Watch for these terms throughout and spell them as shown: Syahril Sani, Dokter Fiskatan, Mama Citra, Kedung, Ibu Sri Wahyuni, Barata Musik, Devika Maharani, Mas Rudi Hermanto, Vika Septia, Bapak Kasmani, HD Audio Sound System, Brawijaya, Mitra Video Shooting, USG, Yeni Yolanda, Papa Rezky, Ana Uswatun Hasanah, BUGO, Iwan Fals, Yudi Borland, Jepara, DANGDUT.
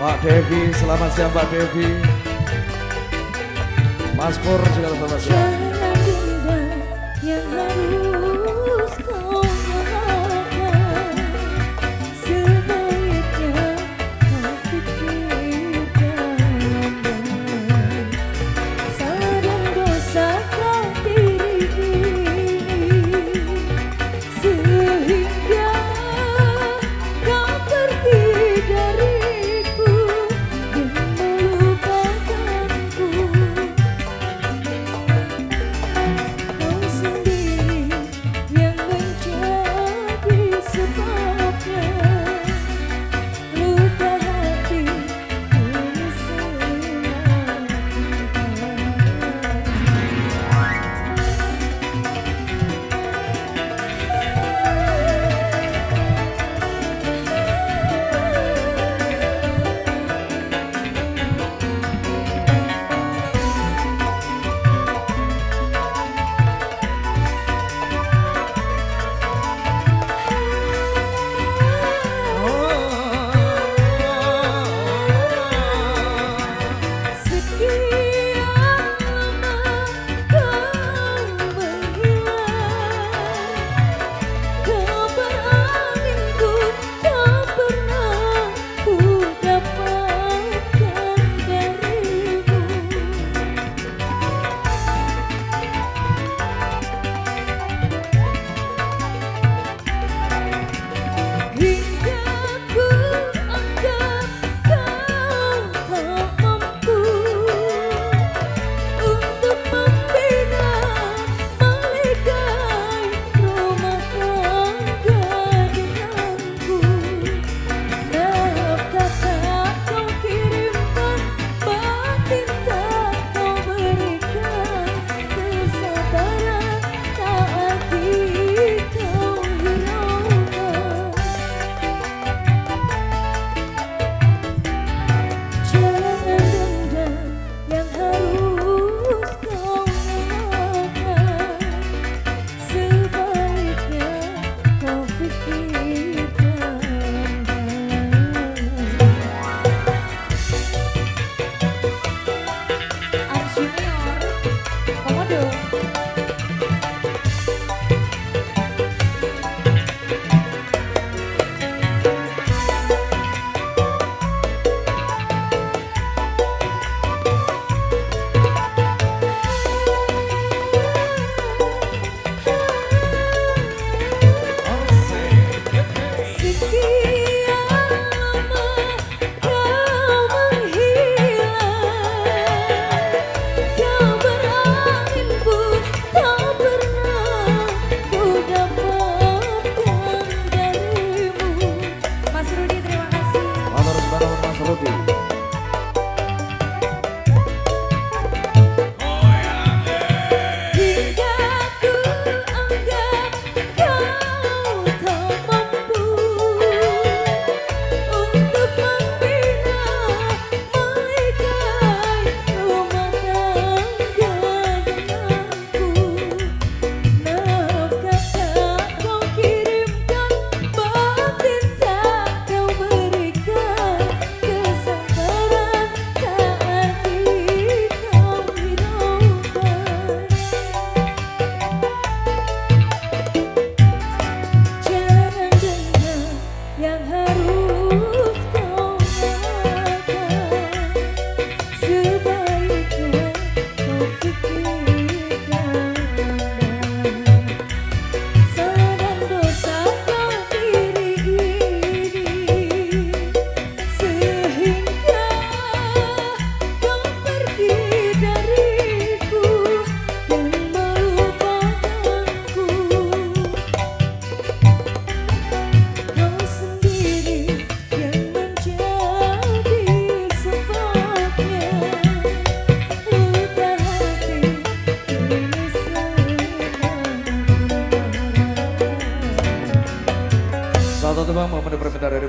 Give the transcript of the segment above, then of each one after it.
Pak Devi, selamat siang Pak Devi. Mas Pur juga selamat siang. Yang harus kau maafkan, sebaiknya kau pikirkan. Sadar dosa kau diri ini, sehingga kau pergi dariku dan melupakanku.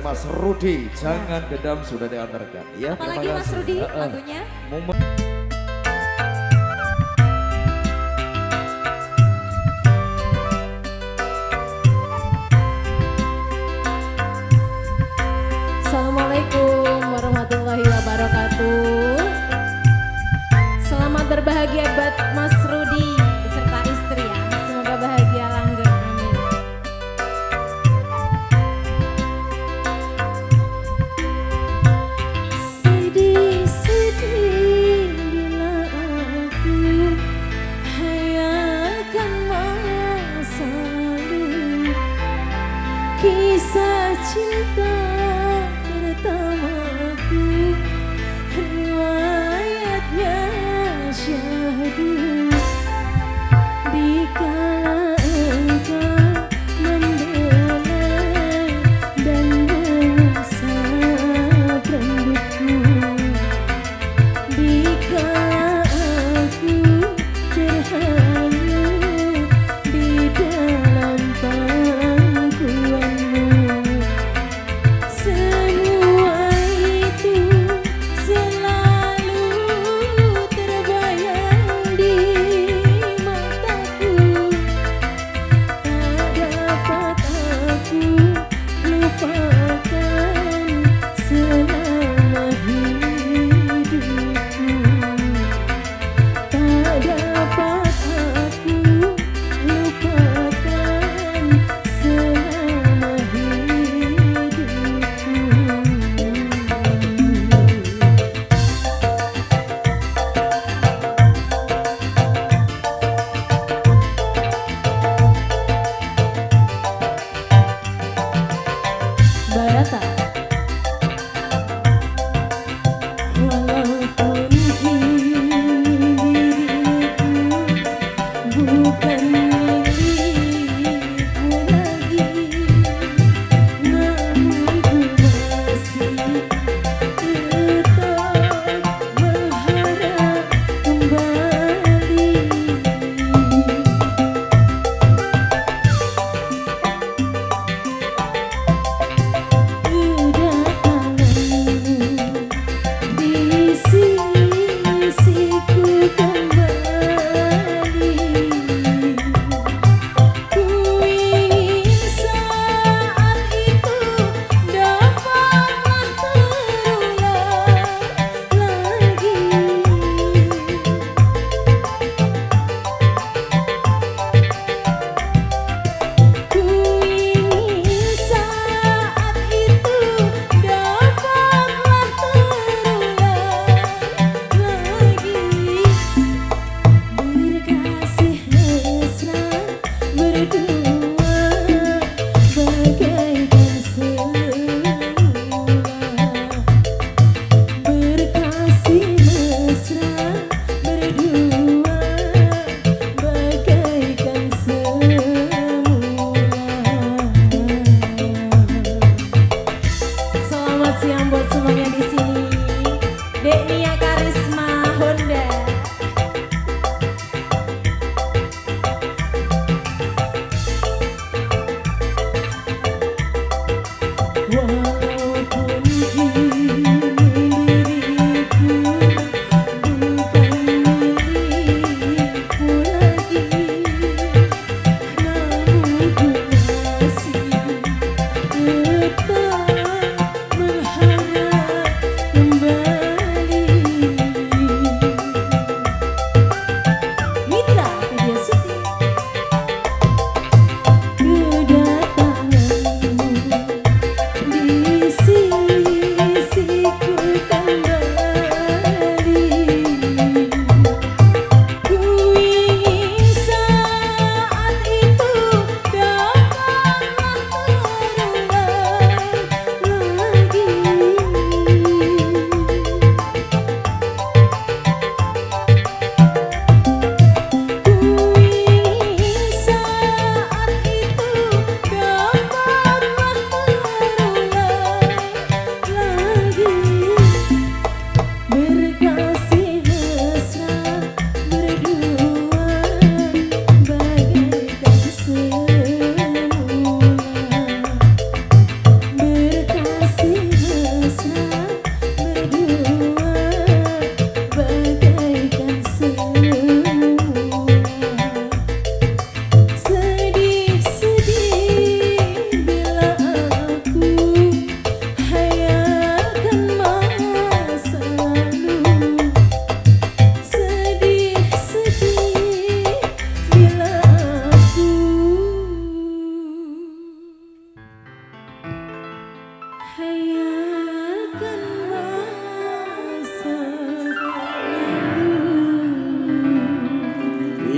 Mas Rudi, jangan dendam sudah diantarkan. Ya, apalagi Mas Rudi lagunya. Assalamualaikum warahmatullahi wabarakatuh. Barata.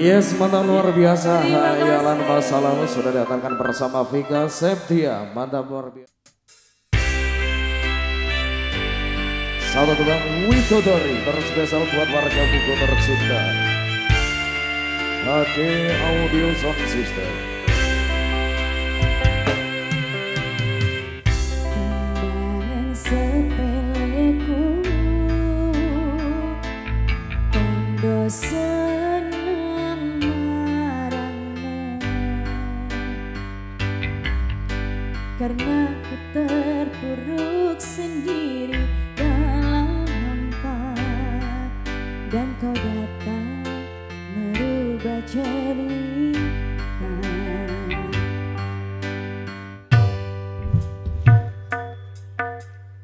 Yes, mantan luar biasa. Hayalan masa lalu sudah datangkan bersama Vika Septia. Mantan luar biasa. Saudara tukang Witodori terus spesial buat warga Bogor tercinta. HD Audio Sound System. Karena ku terpuruk sendiri dalam hampa, dan kau datang merubah cerita.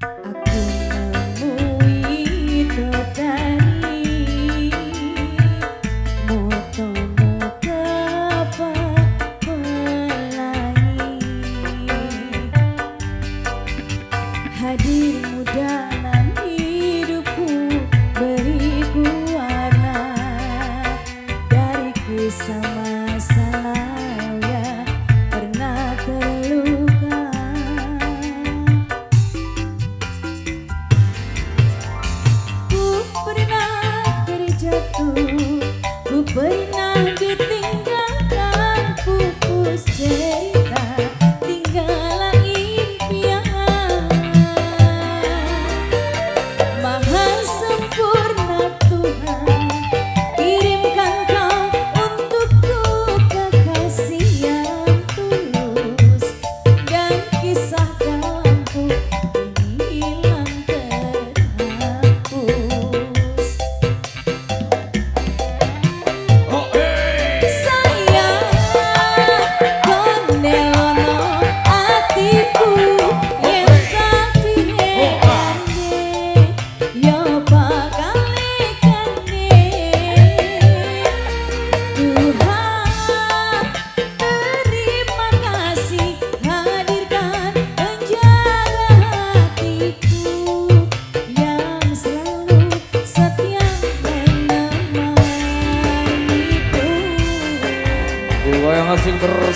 Aku menemui totari motomu. Hadirmu dalam hidupku, beriku warna dari kisah masa lalu yang pernah terluka.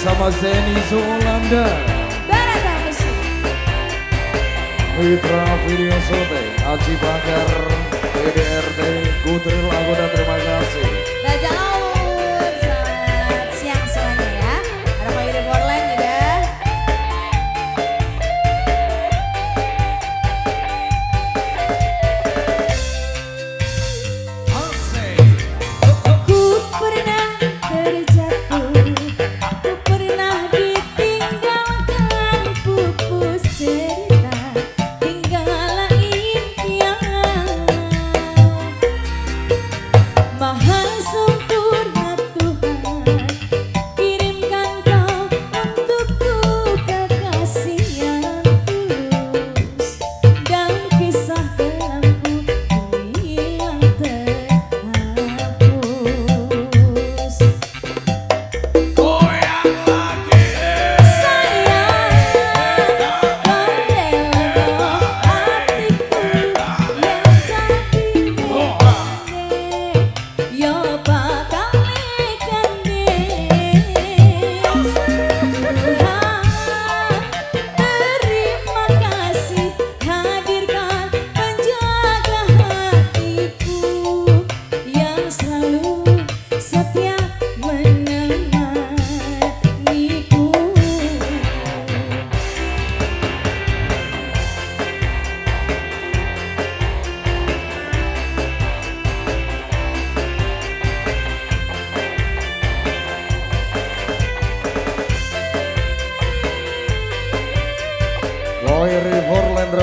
bersama Yeni Yolanda. Barata Musik. Mitra Video Shooting, Aji Bakar, PDRT, Kutril Agoda, terima kasih. Baca laut, selamat siang semuanya ya. Ada Pak Yudi Borland juga.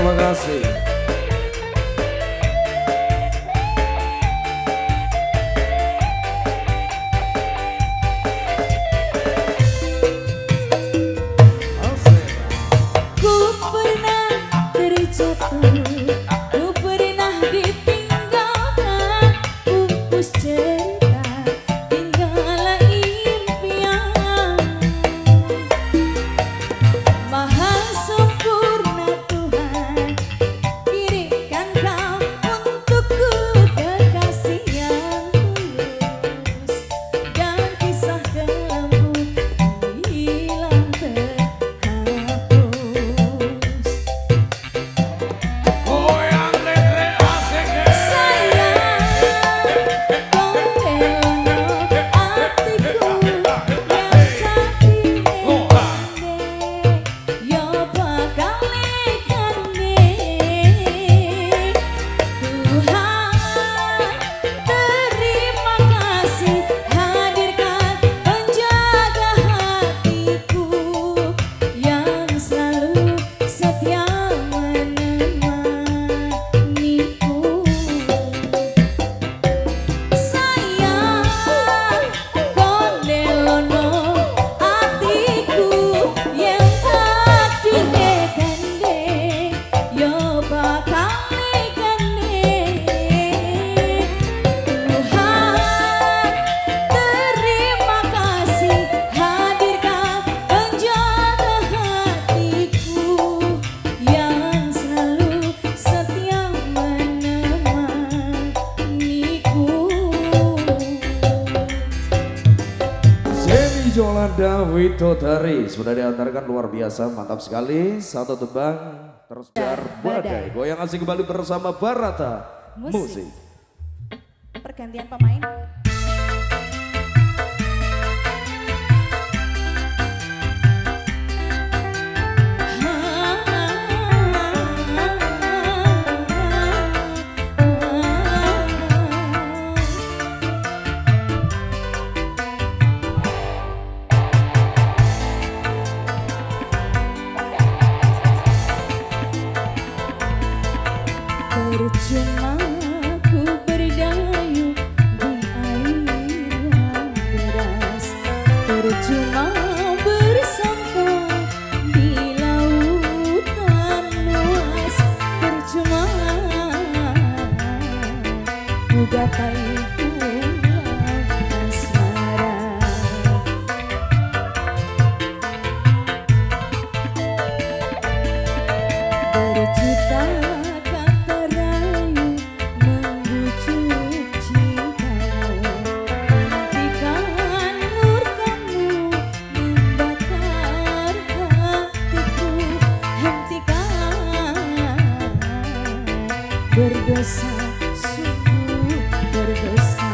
Terima kasih. Ku pernah terjatuh. Widodari sudah diantarkan luar biasa, mantap sekali. Satu tebang terus badai. Goyang asik kembali bersama Barata Musik. Pergantian pemain. Berjuta kata rayu berdosa, sungguh berdosa.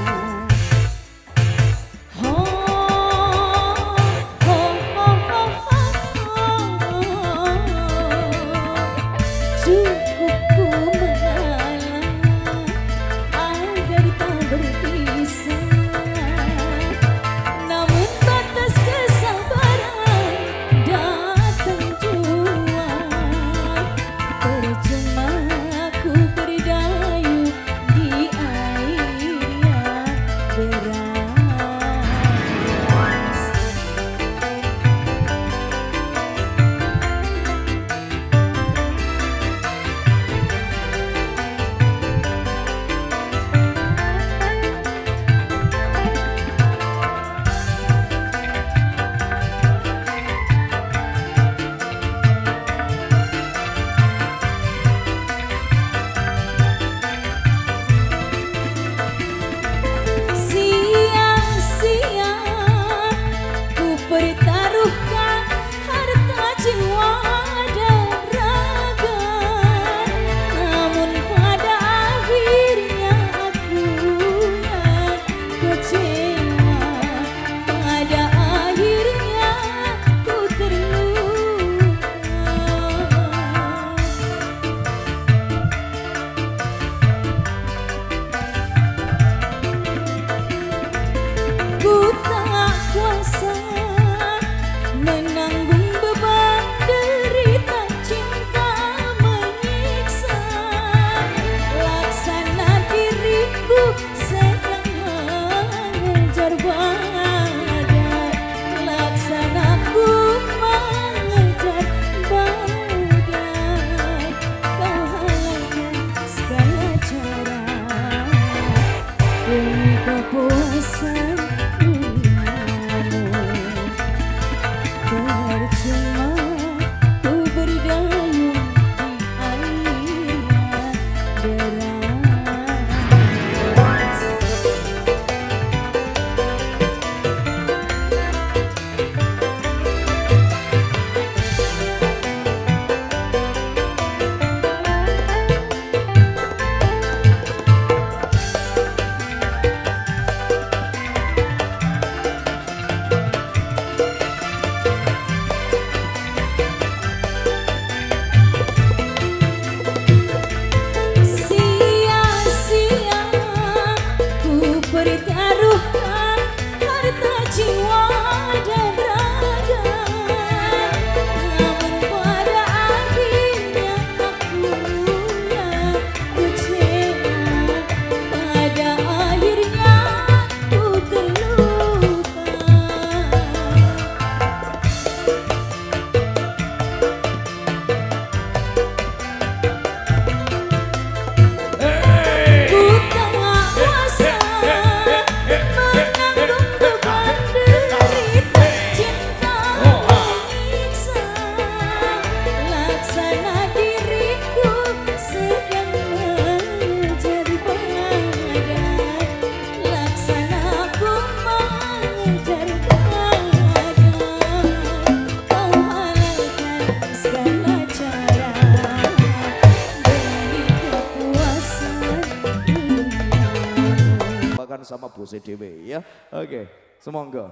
Sama bose dhewe ya. Oke, semonggo.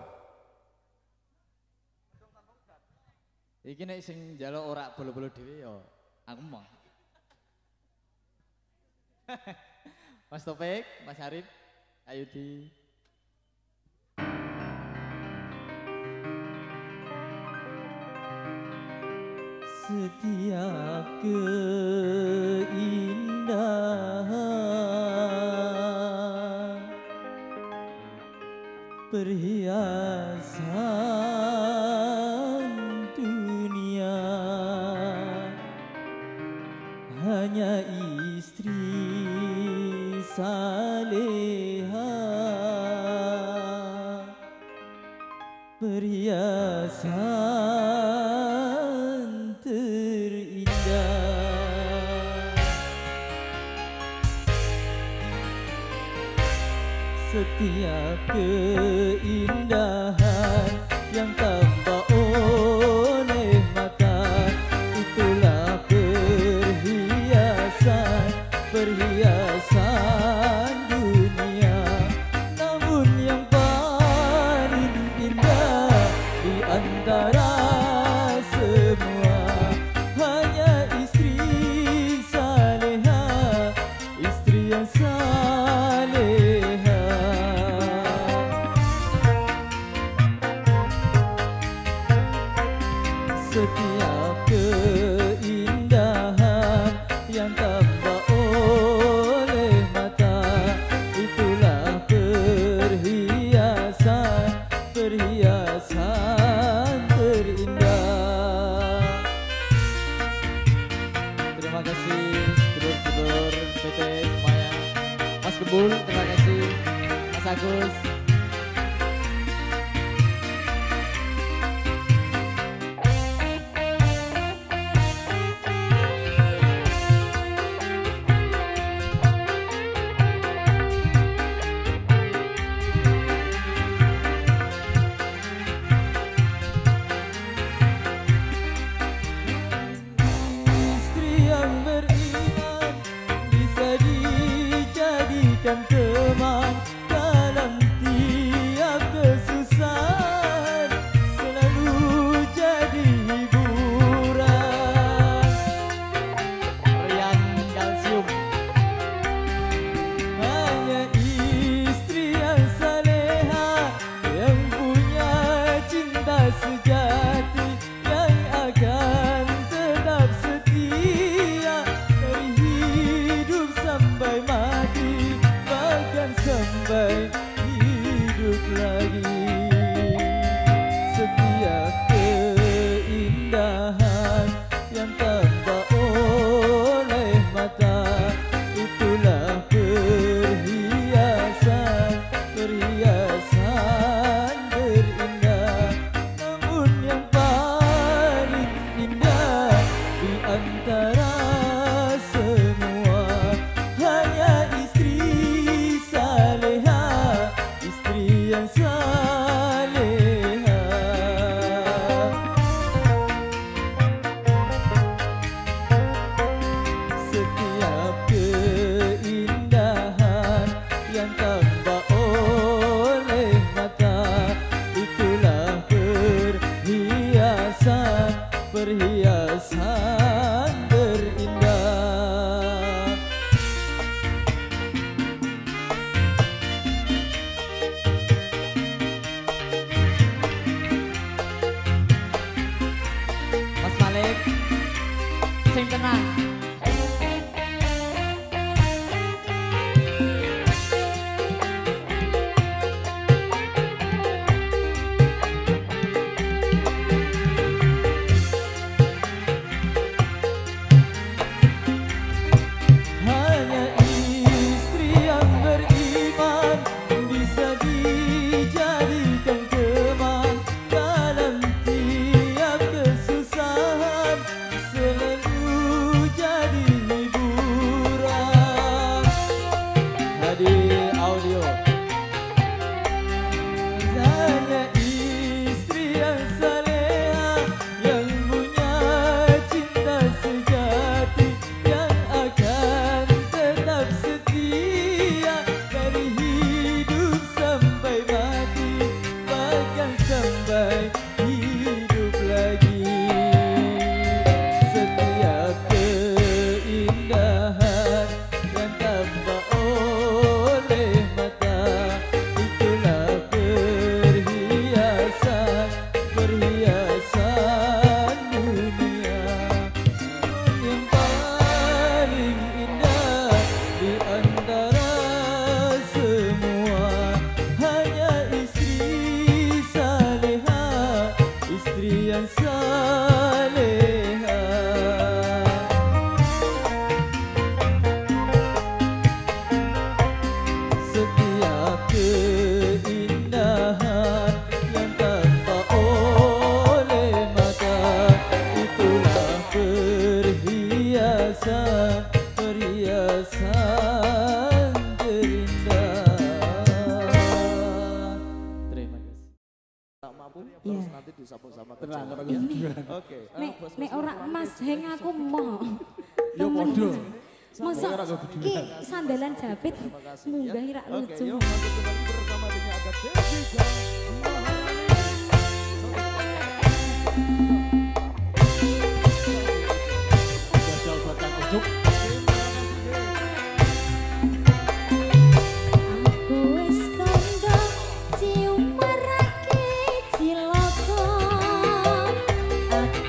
Iki nek sing njaluk ora bolo-bolo dhewe ya aku mong. Mas Taufik, Mas Arif, ayo di setiap keindahan perhiasan dunia hanya istri saleha, perhiasan terindah. Setiap keindahan yang tampak oleh mata, itulah perhiasan. Aku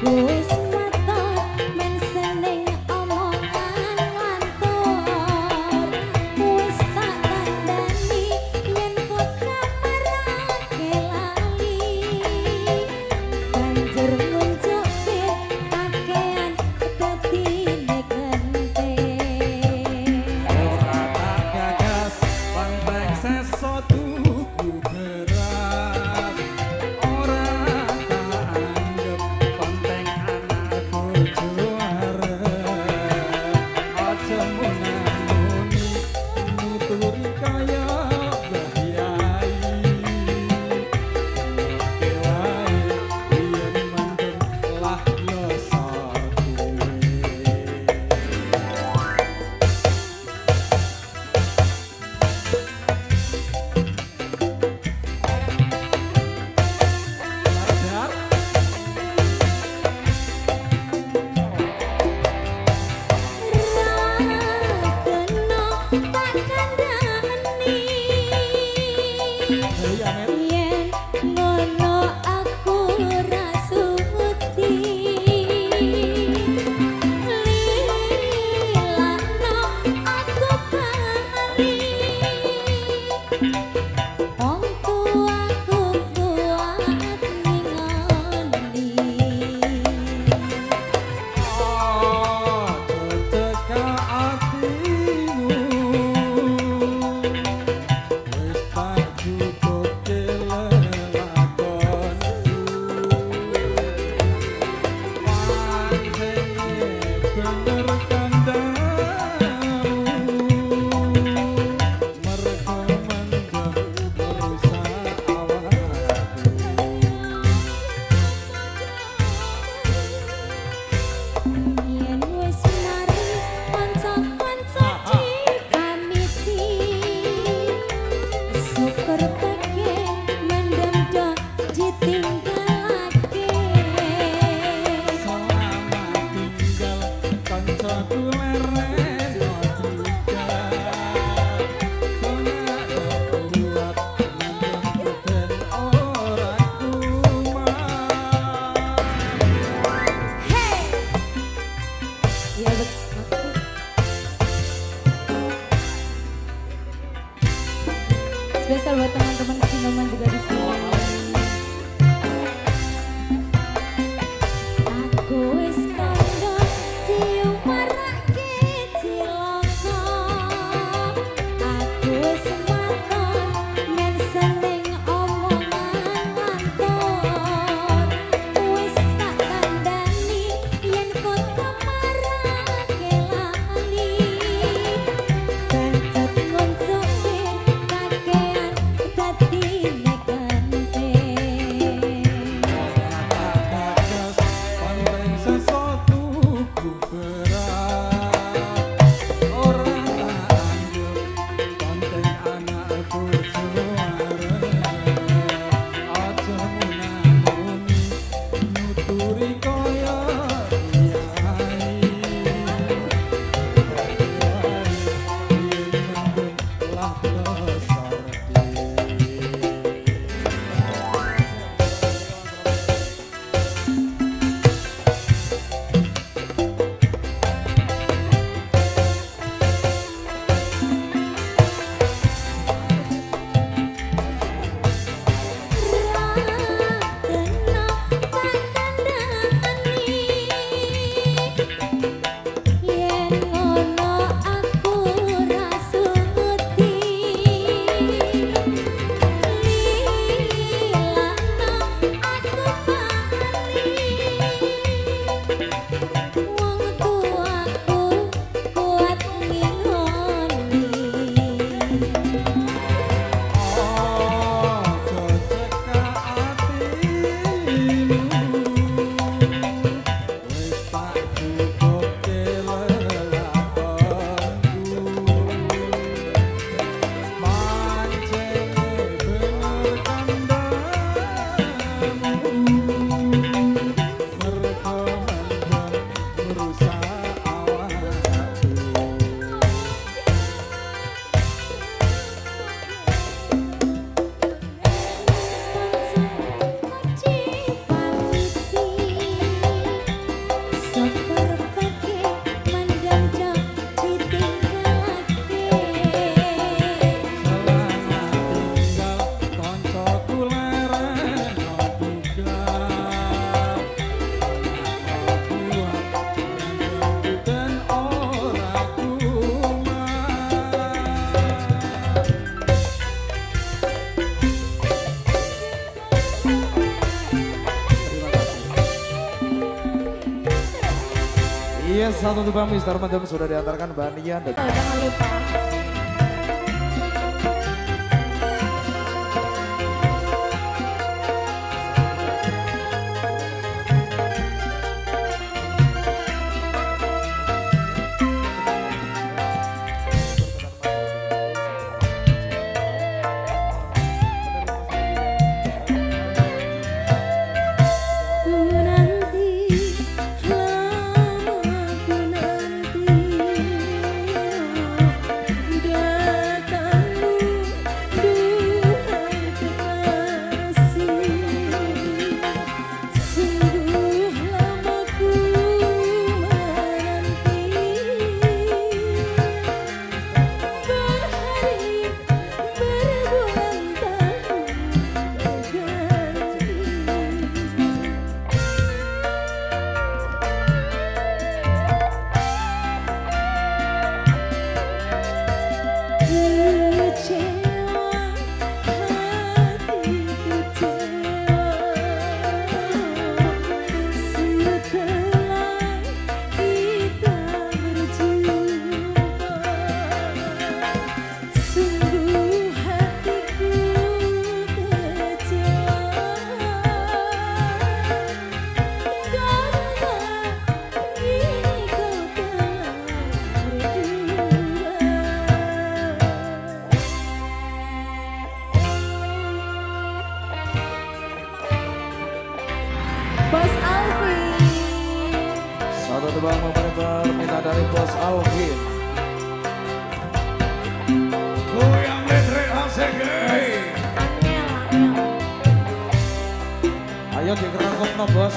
wis katon men seneng omongan Spesial buat teman-teman sinoman juga di sini. Iya, satu untuk Bang Mister, teman-teman sudah diantarkan Banian dan... Jangan lupa. Ayo dikerangkok no bos.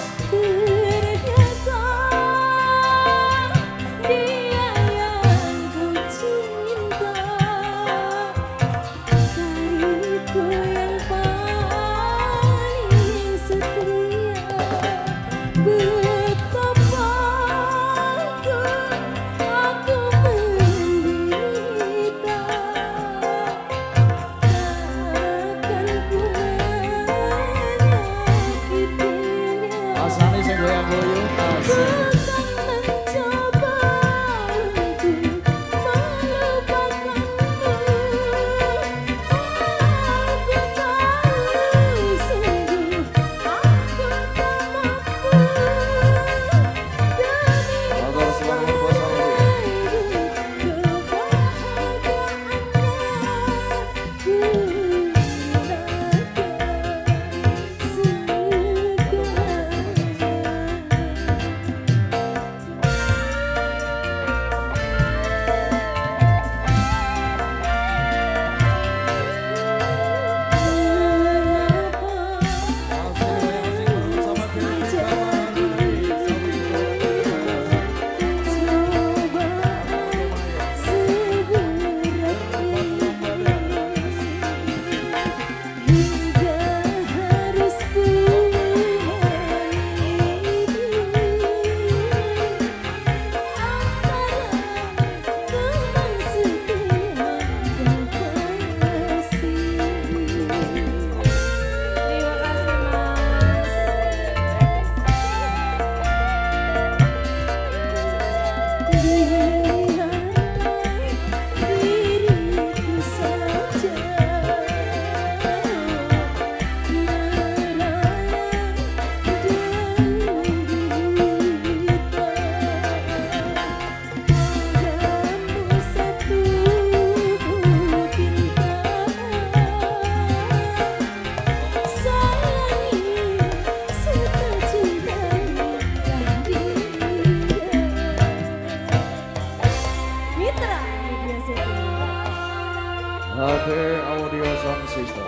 HD Audio Sound System.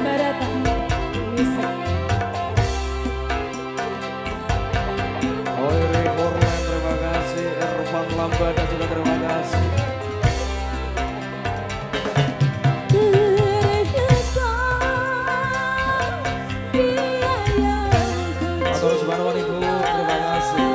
Barata Musik. Oire Korman, terima kasih. Ervan Lambada juga terima kasih. Atur Subhanallah Ibu, terima kasih.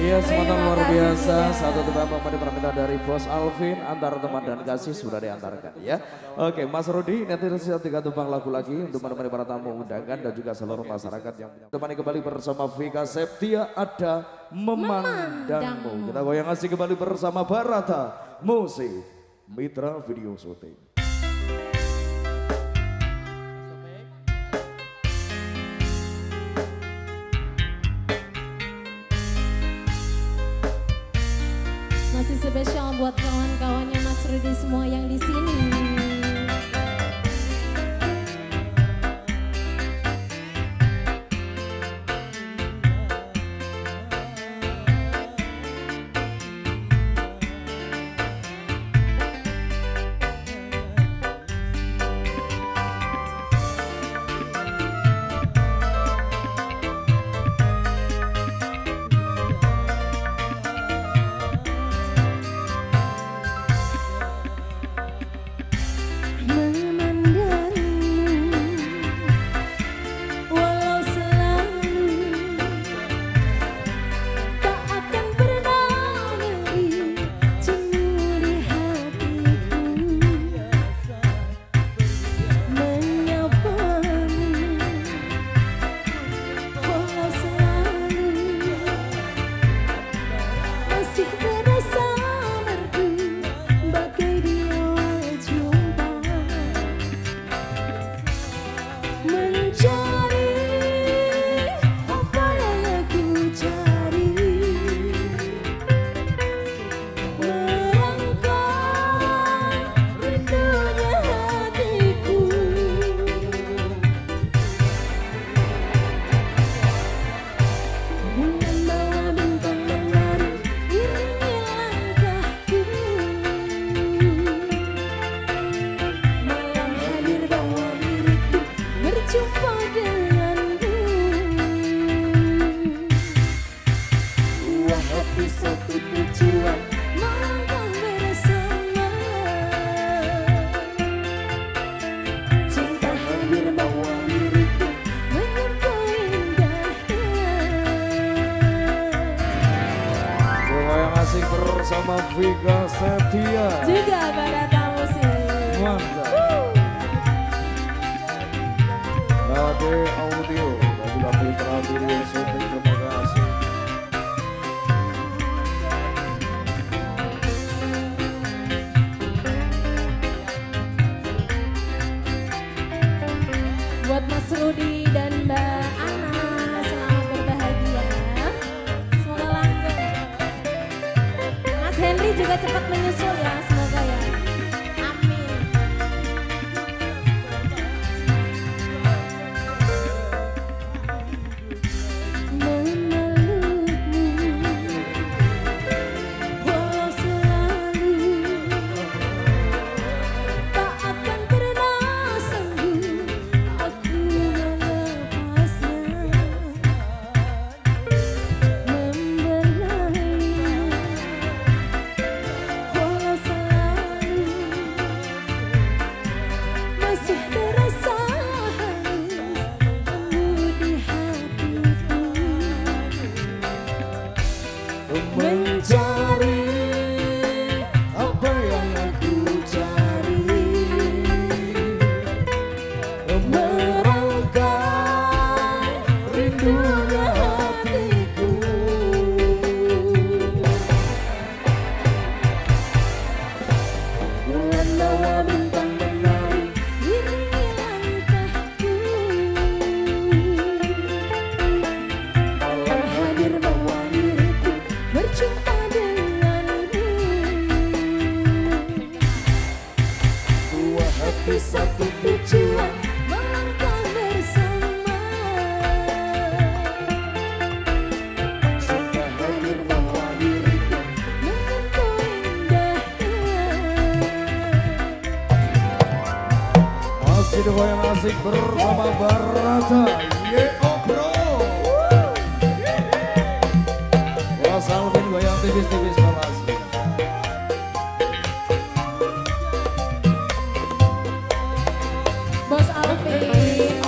Iya, semuanya luar biasa. Satu tebak kepada permintaan dari Bos Alvin, antar teman dan kasih sudah diantarkan ya. Oke, Mas Rudi, nanti tersisa 3 tebak lagu lagi untuk menemani para tamu undangan dan juga seluruh masyarakat yang temani kembali bersama Vika Septia ada Memandangmu. Kita goyang asik kembali bersama Barata Musik, Mitra Video Shooting. Spesial buat kawan-kawannya Mas Rudi semua yang di sini. Sama Vika Septia juga Barata Musik. Mantap. HD Audio dan juga Mitra Video Shooting, terima kasih. Buat Mas Rudi dan Mbak Ana, selamat berbahagia. Semoga langgeng. Henry juga cepat menyusul ya, semoga ya. Amin. Walau selalu tak akan pernah sanggup aku melepasnya. Mencari apa yang aku cari, merangkai rindunya hatiku. Bulan bawa bintang menari, iringi langkahku. Malam hadir bawa diriku berjumpa denganmu. Dua hati satu tujuan melangkah bersama. Cinta hadir bawa diriku menyentuh indahnya. Masih di goyang asik bersama Barata. Yeo bro. Mas Alvin goyang tipis-tipis Mas. Bos Alvin,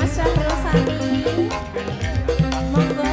Mas Syahril Sani, monggo.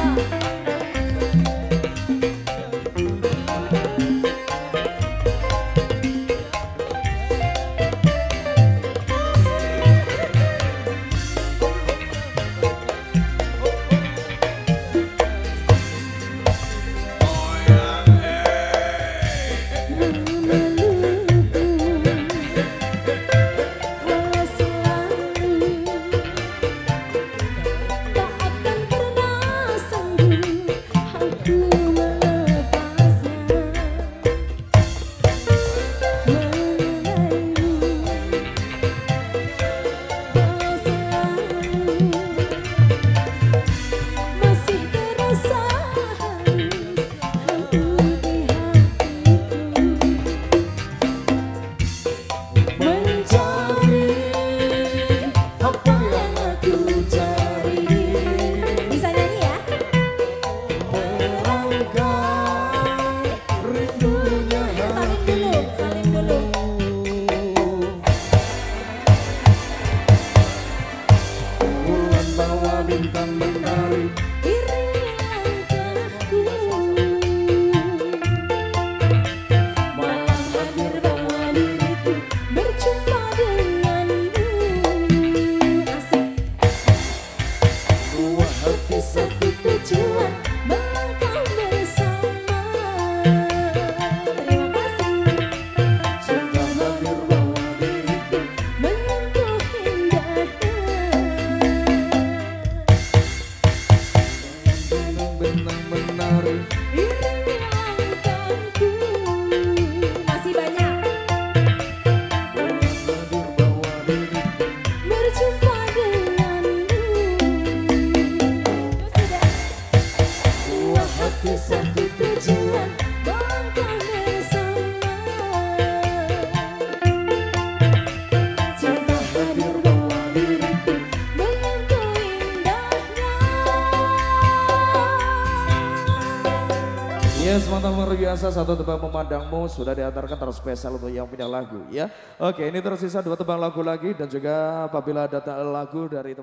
Satu tebang memandangmu sudah diantarkan terspesial untuk yang punya lagu ya. Oke, ini tersisa 2 tebang lagu lagi dan juga apabila datang lagu dari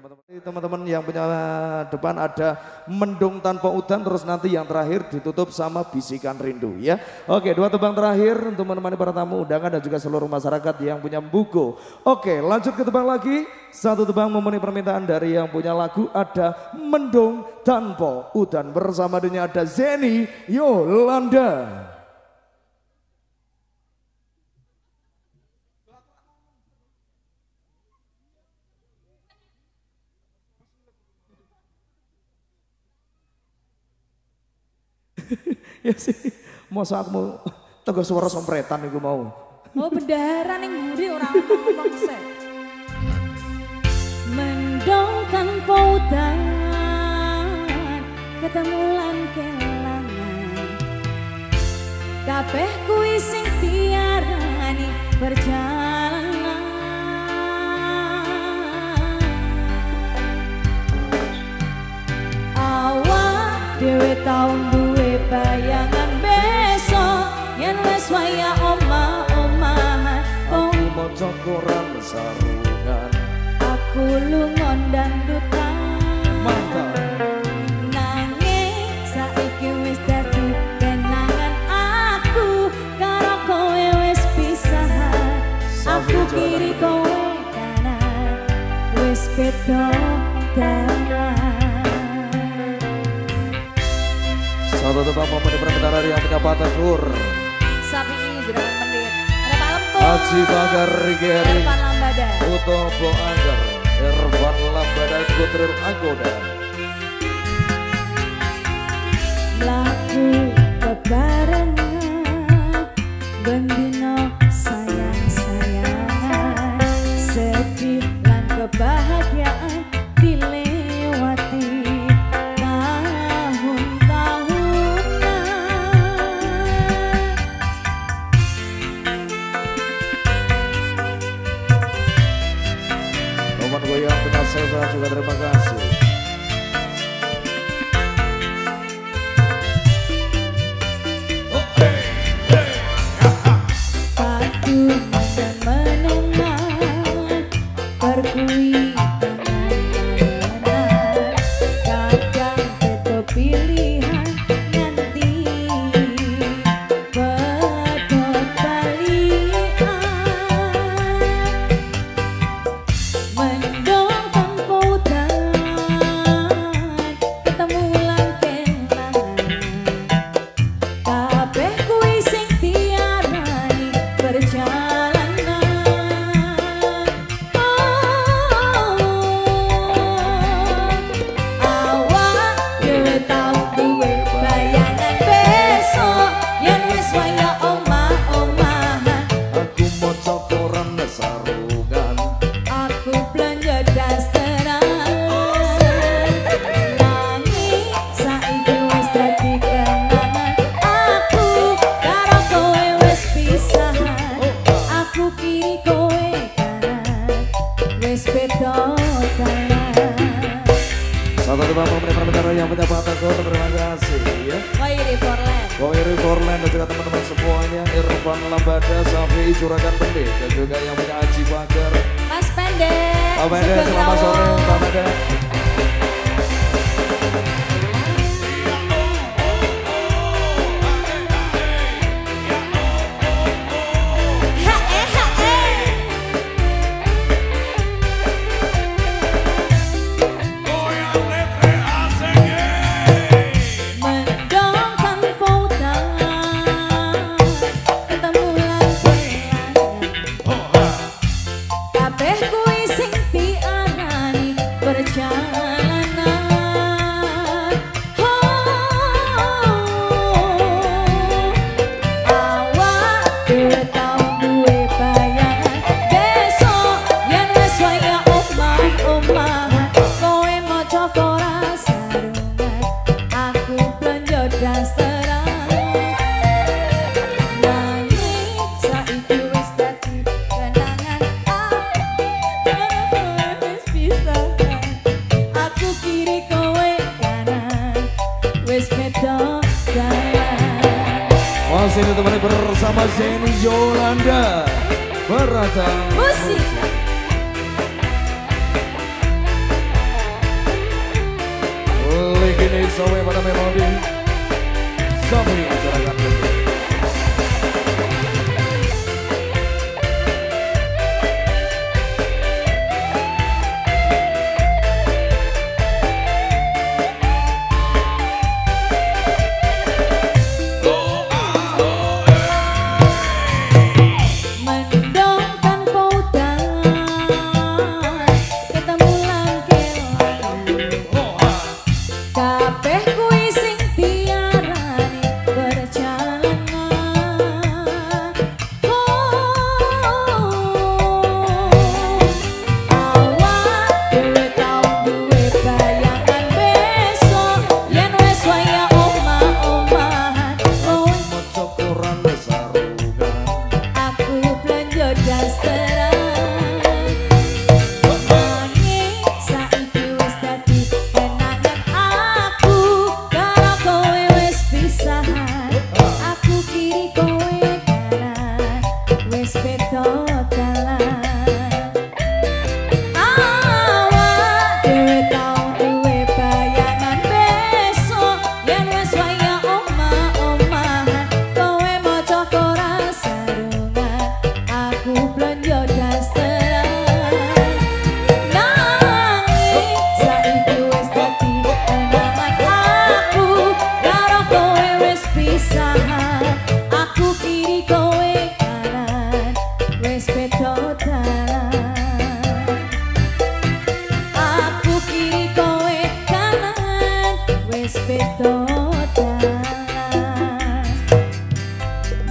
teman-teman yang punya depan ada Mendung Tanpa Udan, terus nanti yang terakhir ditutup sama Bisikan Rindu ya. Oke, 2 tebang terakhir untuk menemani para tamu undangan dan juga seluruh masyarakat yang punya buku. Oke, lanjut ke tebang lagi. 1 tebang memenuhi permintaan dari yang punya lagu ada Mendung Tanpa Udan, bersama dunia ada Yeni Yolanda. Ya sih, masa aku mau tegak suara sompretan itu mau. Oh bendahara nih budi orang ngomong sih. Mendong tanpa udan, ketemu lan kelangan. Kabeh kuwi sing diarani perjalanan. Awak dhewe tau bayangan besok yang wes waya omah-omahan. Aku moco koran sarungan, aku lungon dangdutan. Mantap. Nangis saiki wis dadi kenangan aku karo kowe wis pisahan. Aku kiri kowe kanan, wis beda dalan. Satu tebang memenuhi permintaan yang mendapat akur. Sapi ini sudah menit. Ada Pak Lempo. Haji Bagar Rigeri. Irfan Lambada. Uto Bo Angger. Irfan Lambada Kutril Anggoda. Melaku kebarengan. Bendino sayang-sayangan. Sedih dan kebahagiaan. Saya juga terima kasih. Aku dan menenang berkuih dengan kadang betul pilihan nanti betul balian mendong. Bersama Yeni Yolanda, Barata Musik. Legenda sampai pada melodi, sampai acara kami.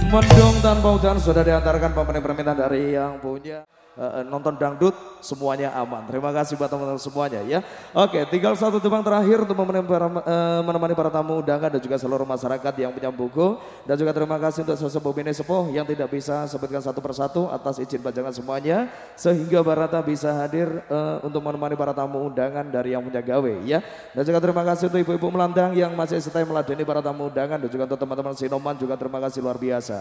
Mendung tanpa hutan sudah diantarkan permintaan dari yang punya nonton dangdut, semuanya aman. Terima kasih buat teman-teman semuanya ya. Oke, tinggal satu tebang terakhir untuk menemani para tamu undangan dan juga seluruh masyarakat yang punya buku. Dan juga terima kasih untuk sesepuh bini sepuh yang tidak bisa sebutkan satu persatu atas izin panjangan semuanya. Sehingga Barata bisa hadir untuk menemani para tamu undangan dari yang punya gawe ya. Dan juga terima kasih untuk ibu-ibu melandang yang masih setia meladeni para tamu undangan. Dan juga untuk teman-teman Sinoman juga terima kasih luar biasa.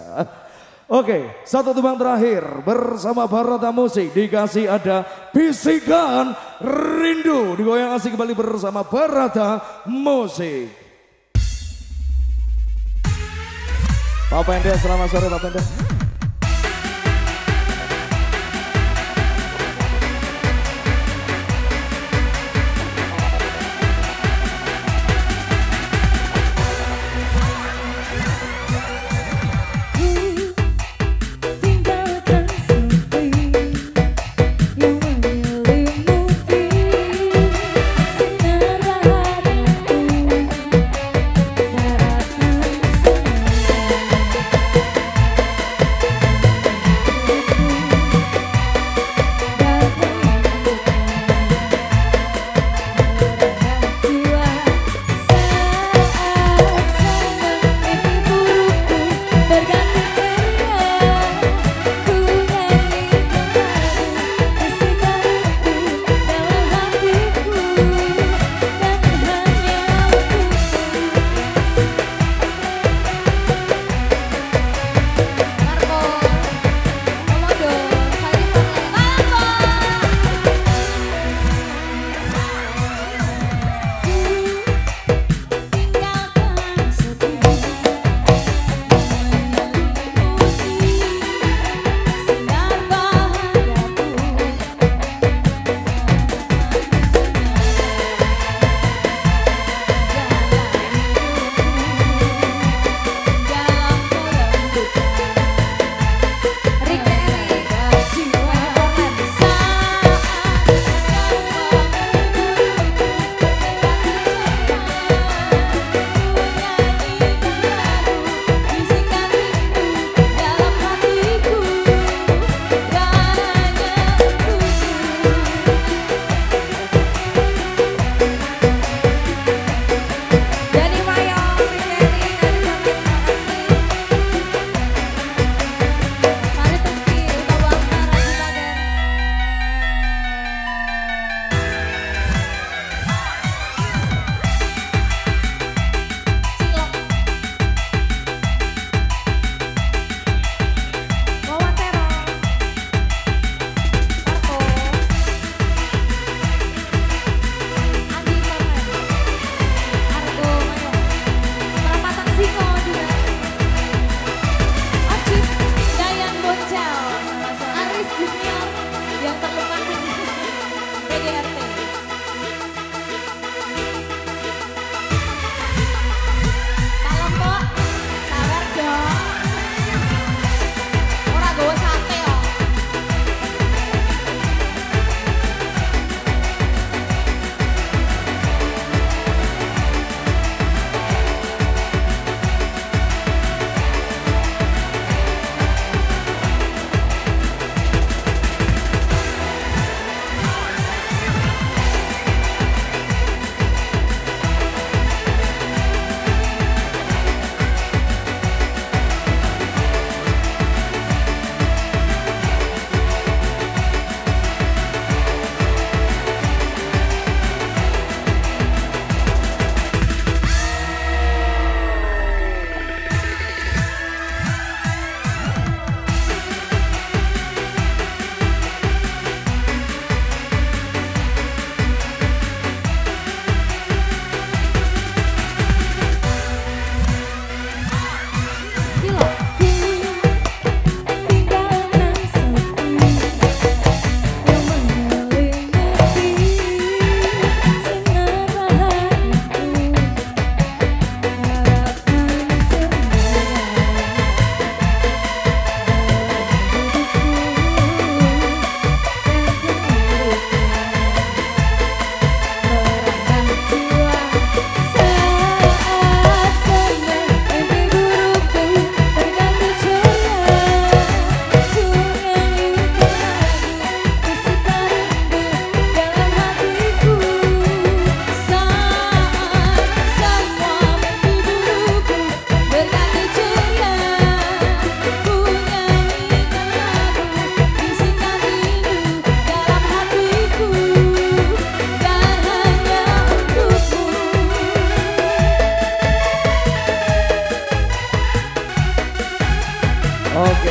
Oke, satu tembang terakhir bersama Barata Musik, dikasih ada Bisikan Rindu. Digoyang asik kembali bersama Barata Musik. Pak Pendek, selamat sore Pak Pendek.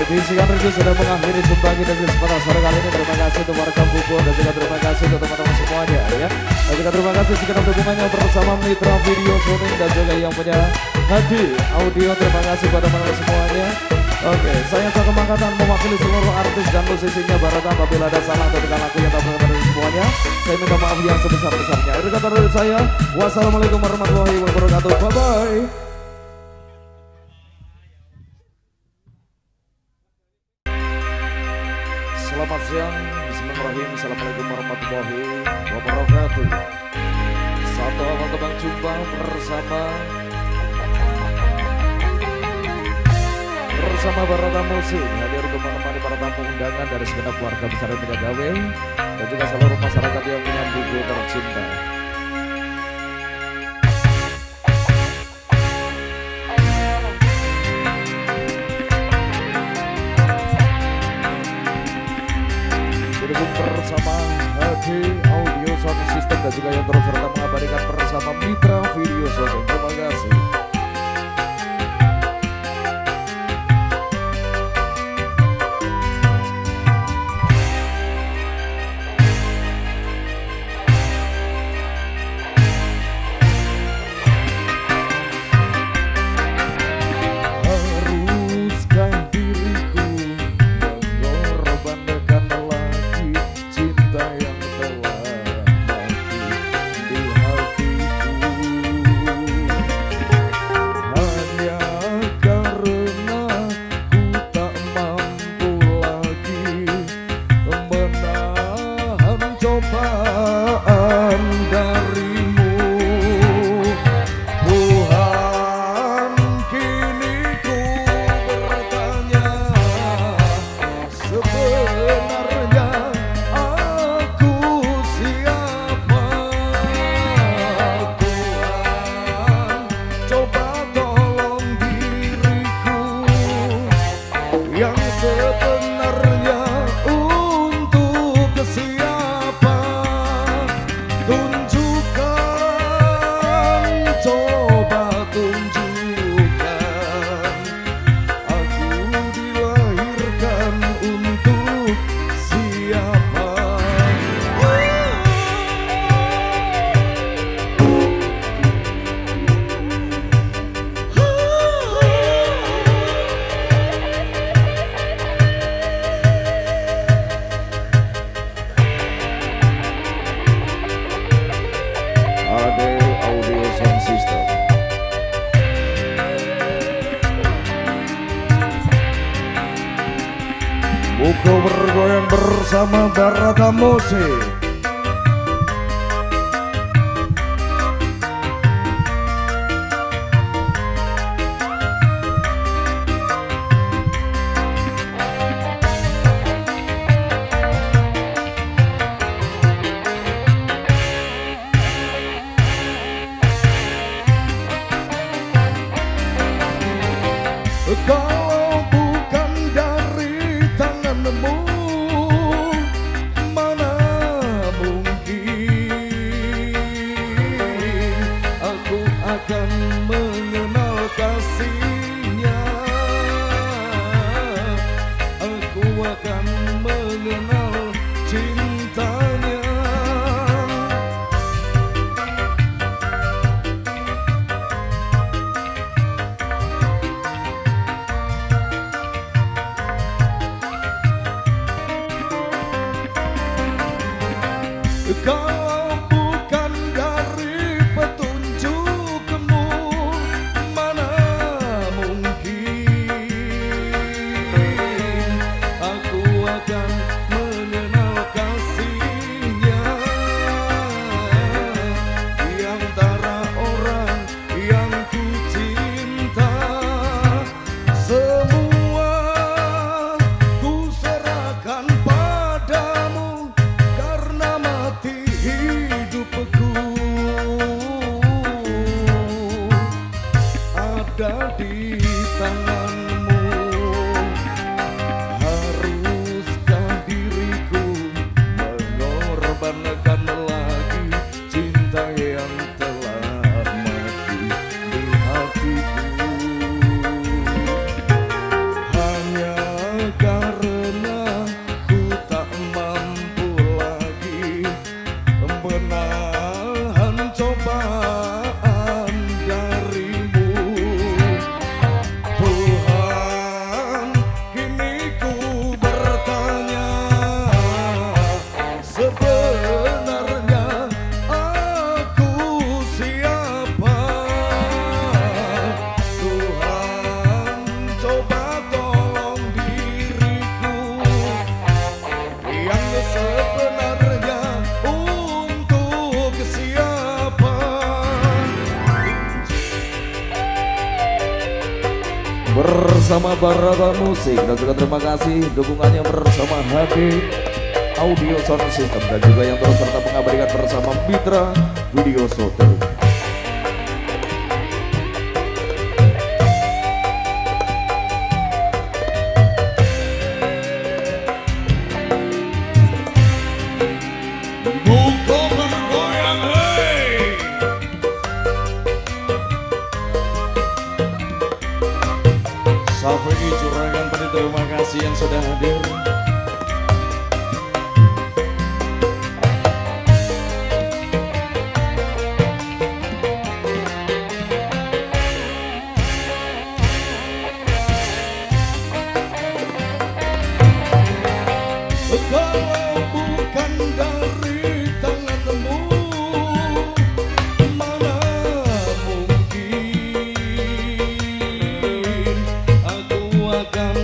Bisikan Redu sudah mengakhiri jumpa kita di kesempatan sore kali ini. Terima kasih untuk warga Bubur dan juga terima kasih untuk teman-teman semuanya ya. Dan juga terima kasih sekali dukungannya bersama Mitra Video Shooting dan juga yang punya HD Audio. Terima kasih pada teman-teman semuanya. Oke, saya Cak Kemangkatan mewakili seluruh artis dan musisinya Barata. Apabila ada salah dari aku yang tak mengenai semuanya, saya minta maaf yang sebesar-besarnya. Itu kata dari saya. Wassalamualaikum warahmatullahi wabarakatuh. Bye-bye. Selamat siang, bismillahirrahmanirrahim. Assalamualaikum warahmatullahi wabarakatuh. Satu awal tebang jumpa bersama Barata Musik. Hadir untuk menemani para tamu undangan dari segenap keluarga besar yang tidak gawe dan juga seluruh masyarakat yang menyambutku tercinta. Bersama HD Audio Sound System dan juga yang terus serta mengabarkan bersama Mitra Video Shooting. Terima kasih. Bersama Barata Musik. bersama Barata Musik, dan juga terima kasih dukungannya bersama HD Audio Sound System, dan juga yang terus serta mengabadikan bersama Mitra Video Shooting. Yang sudah hadir, kalau bukan dari tanganmu mana mungkin aku akan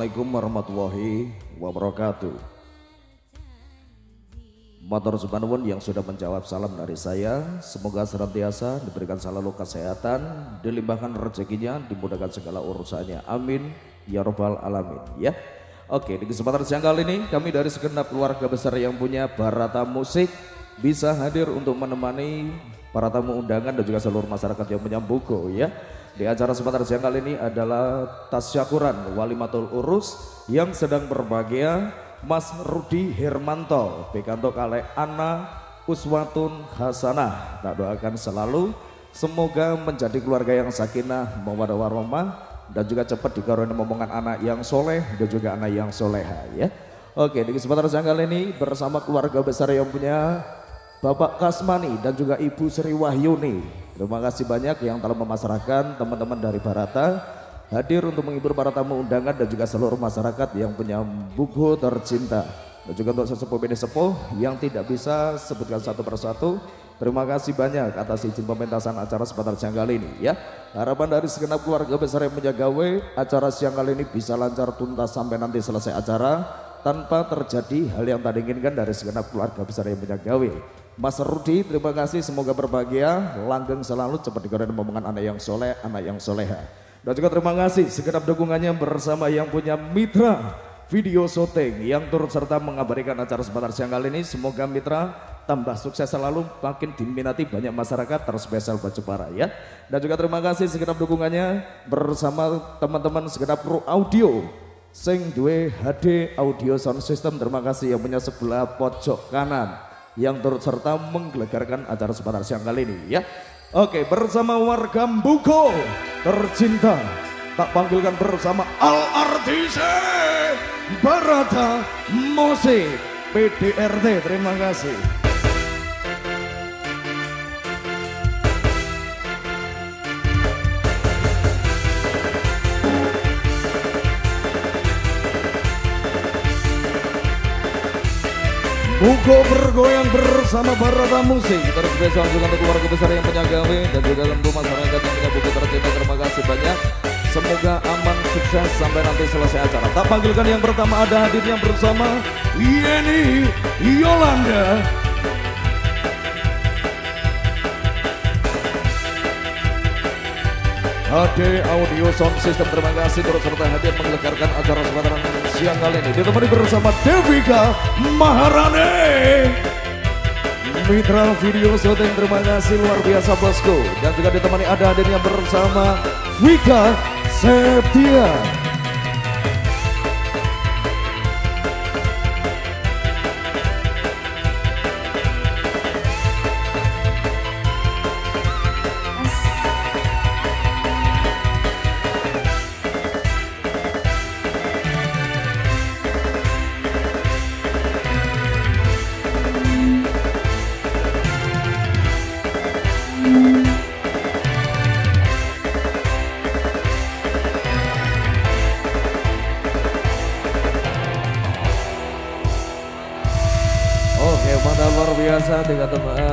Assalamualaikum warahmatullahi wabarakatuh. Matur suwun yang sudah menjawab salam dari saya, semoga senantiasa diberikan selalu kesehatan, dilimpahkan rezekinya, dimudahkan segala urusannya. Amin ya robbal alamin. Ya, oke, di kesempatan siang kali ini kami dari segenap keluarga besar yang punya Barata Musik bisa hadir untuk menemani para tamu undangan dan juga seluruh masyarakat yang menyambutku ya. Di acara sebentar siang kali ini adalah tasyakuran walimatul urus yang sedang berbahagia Mas Rudi Hermanto pikantuk oleh Ana Uswatun Hasanah. Tak doakan selalu semoga menjadi keluarga yang sakinah mawaddah warahmah dan juga cepat dikaruniai momongan anak yang soleh dan juga anak yang soleha ya. Oke, di kesempatan siang kali ini bersama keluarga besar yang punya Bapak Kasmani dan juga Ibu Sri Wahyuni. Terima kasih banyak yang telah memasrahkan teman-teman dari Barata hadir untuk menghibur para tamu undangan dan juga seluruh masyarakat yang punya bubu tercinta. dan juga untuk sesepuh-sepuh sepuh yang tidak bisa sebutkan satu persatu. Terima kasih banyak atas izin pementasan acara sebentar siang kali ini ya. Harapan dari segenap keluarga besar yang menjaga acara siang kali ini bisa lancar tuntas sampai nanti selesai acara tanpa terjadi hal yang tak diinginkan dari segenap keluarga besar yang menjaga. Mas Rudi, terima kasih, semoga berbahagia, langgeng selalu, cepat digoreng omongan anak yang soleh, anak yang soleha. Dan juga terima kasih segenap dukungannya bersama yang punya Mitra Video Shooting yang turut serta mengabarkan acara sebentar siang kali ini. Semoga Mitra tambah sukses selalu, makin diminati banyak masyarakat, terspesial buat Jepara ya. Dan juga terima kasih segenap dukungannya bersama teman-teman segenap kru audio sing duwe HD Audio Sound System. Terima kasih yang punya sebelah pojok kanan yang turut serta menggelegarkan acara sebentar siang kali ini ya. Oke, bersama warga Mbuko tercinta, tak panggilkan bersama Al-Artis Barata Musik PDRT. Terima kasih. Buko bergoyang bersama Barata Musik. Terus spesial juga untuk keluarga besar yang punya gawe dan juga tentu masyarakat yang punya Buko tercinta. Terima kasih banyak. Semoga aman, sukses sampai nanti selesai acara. Tak panggilkan yang pertama ada hadirnya bersama Yeni Yolanda. HD Audio Sound System, terima kasih turut serta hadir menggelegarkan acara sebentar siang kali ini. Ditemani bersama Devika Maharani, Mitra Video Shooting, terima kasih luar biasa bosku. Dan juga ditemani ada hadirnya bersama Vika Septia.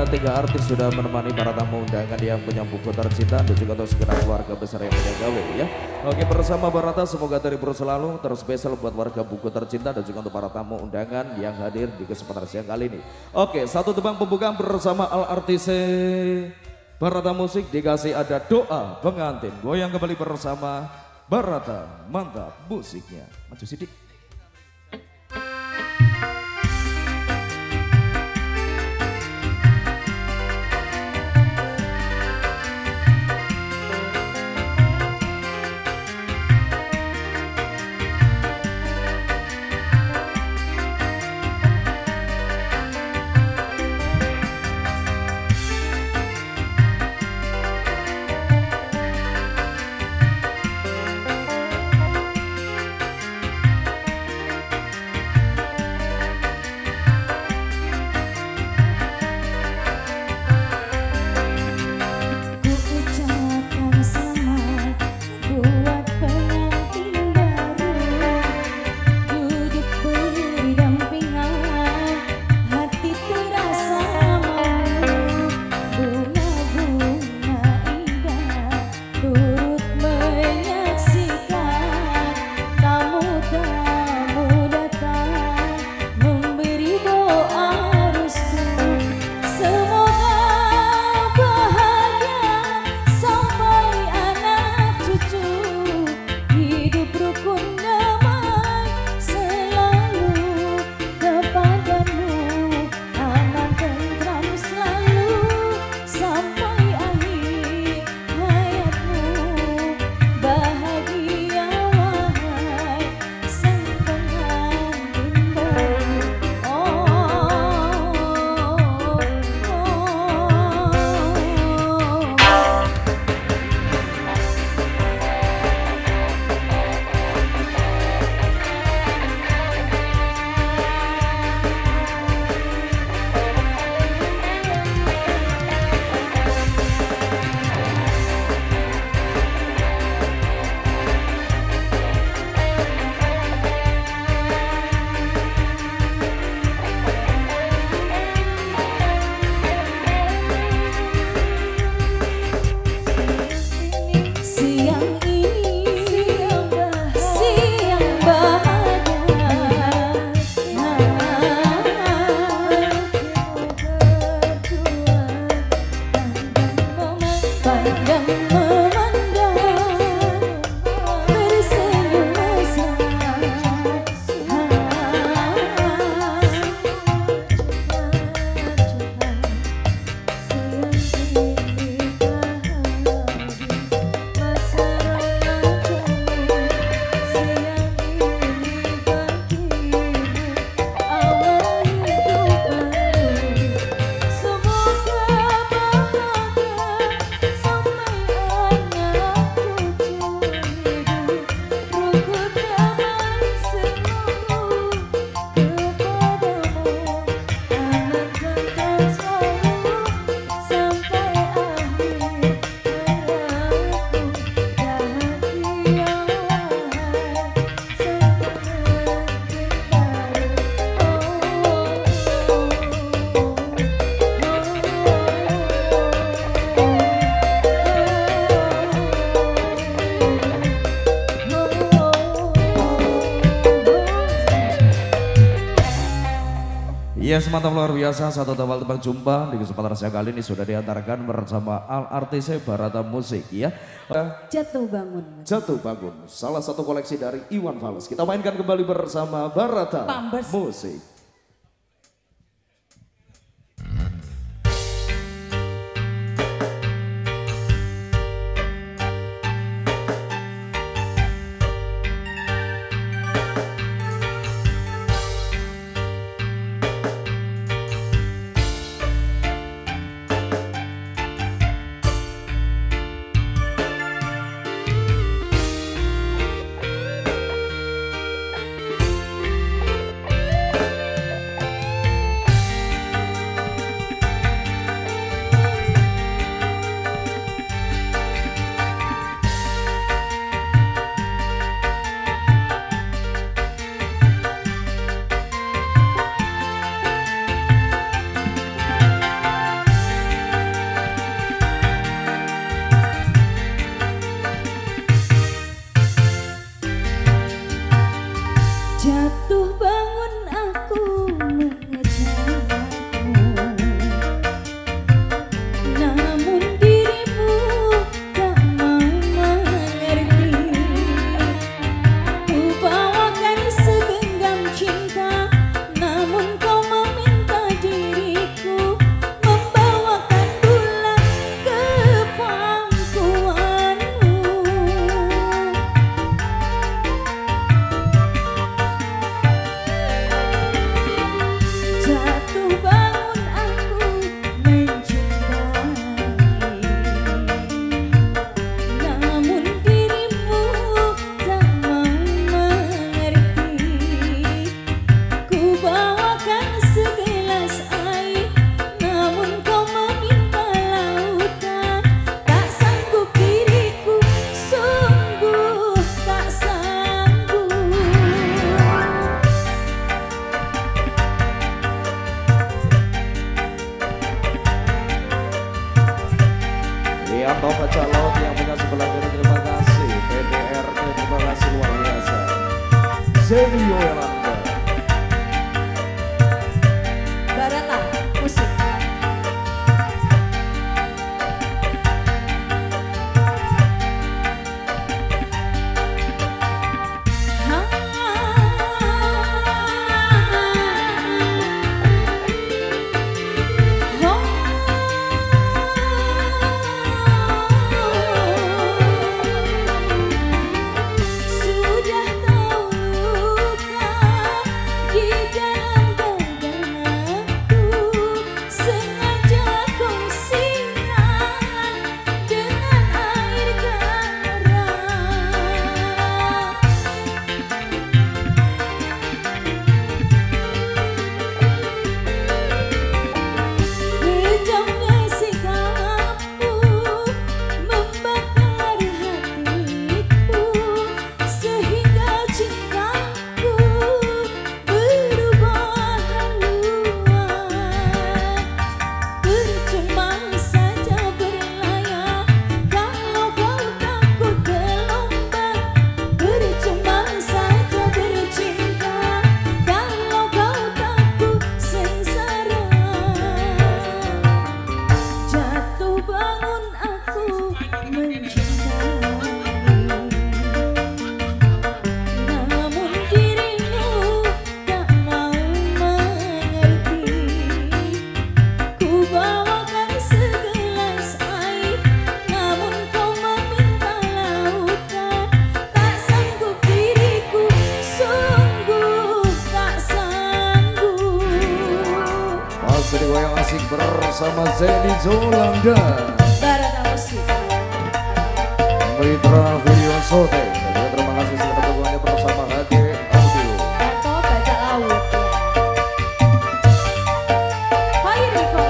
Tiga artis sudah menemani para tamu undangan yang punya buku tercinta dan juga untuk segenap keluarga besar yang punya gawe ya. Oke, bersama Barata semoga terhibur selalu, terus spesial buat warga buku tercinta dan juga untuk para tamu undangan yang hadir di kesempatan siang kali ini. Oke, satu tebang pembukaan bersama Al-Artis Barata Musik, dikasih ada doa pengantin. Goyang kembali bersama Barata, mantap musiknya, maju sidik. Ya, semata luar biasa, satu tebal tebak jumpa di kesempatan saya kali ini sudah diantarkan bersama artis Barata Musik ya. Jatuh Bangun. Jatuh Bangun, salah satu koleksi dari Iwan Fals. Kita mainkan kembali bersama Barata Musik. Bersama Yeni Yolanda, Barata Musik, Mitra Video Shooting. Terima kasih sudah bergabung bersama HD Audio. Atau baca laut ya. Fire River.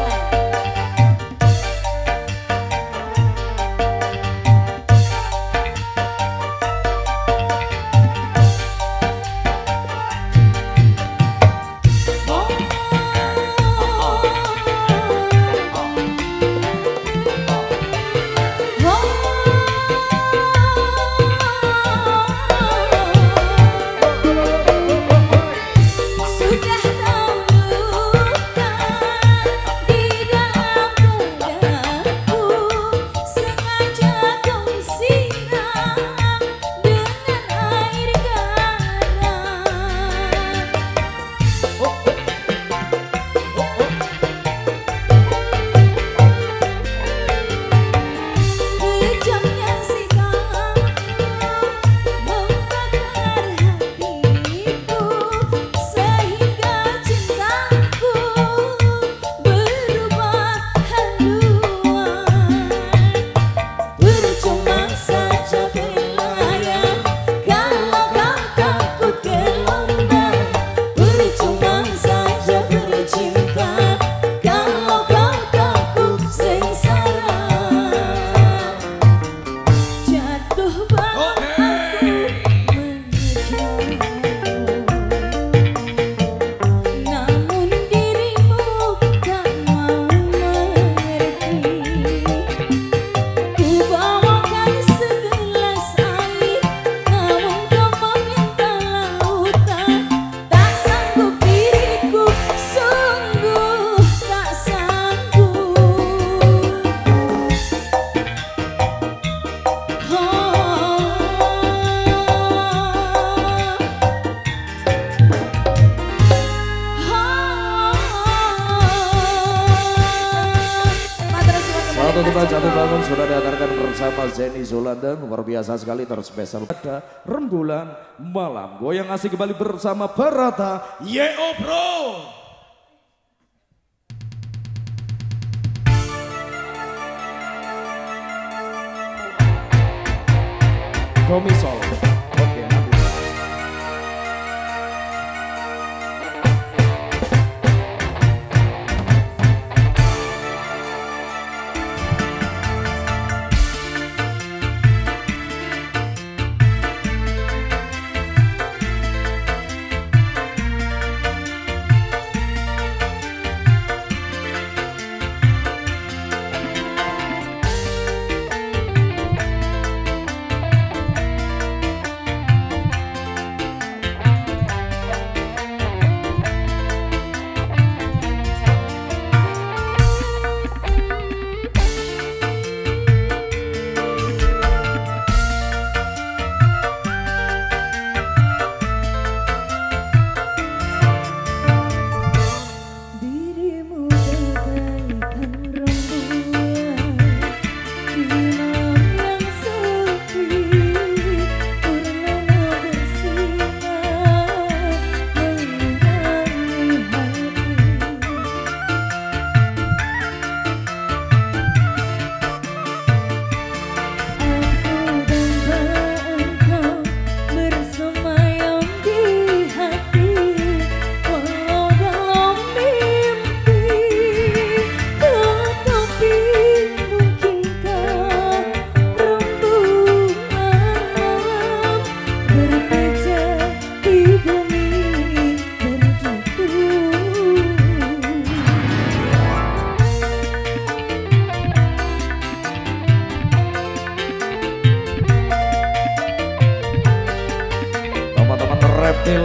Satu bangun sudah diantarkan bersama Yeni Yolanda, luar biasa sekali, terspesial pada rembulan malam. Goyang asik kembali bersama Barata Yeo Bro. Komisol.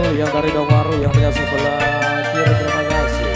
Oke, yang dari Dawaru yang dia sebelah kiri, terima kasih.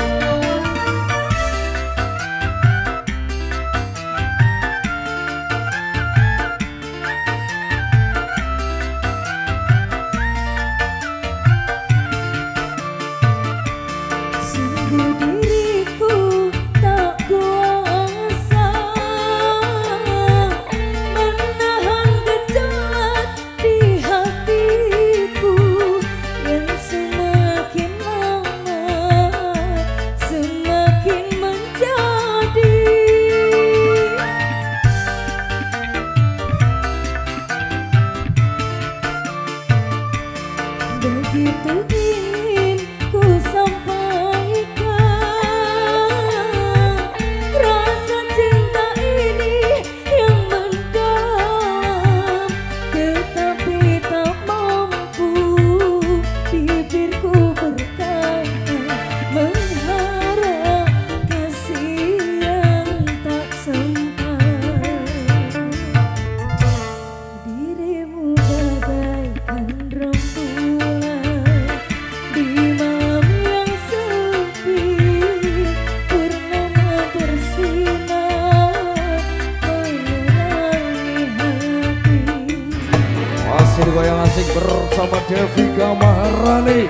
Bersama Devika Maharani,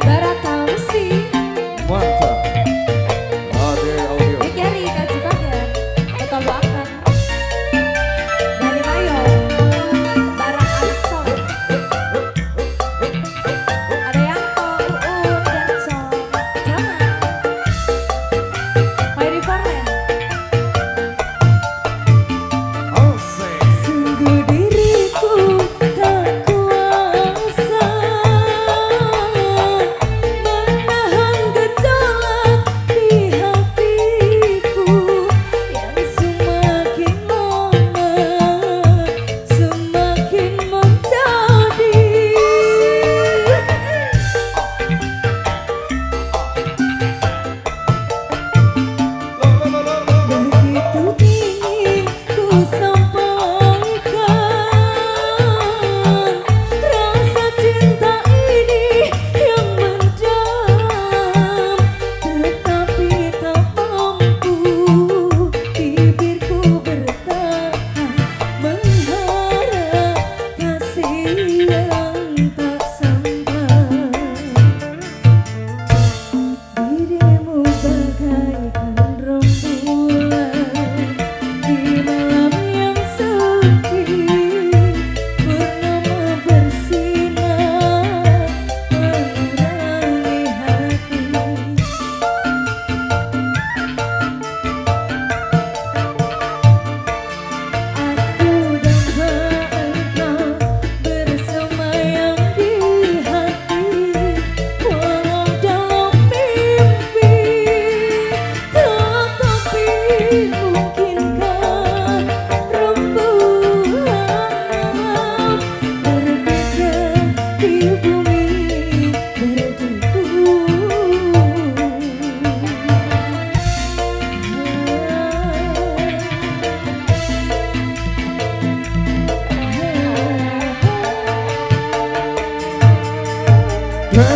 Barata Musik, mantap, HD Audio, Dekari Kajibaga, Betul Akan, Dari Mayo, Barang Alson, ada yang dan Son, Jaman, Mayri Farman, sungguh diriku.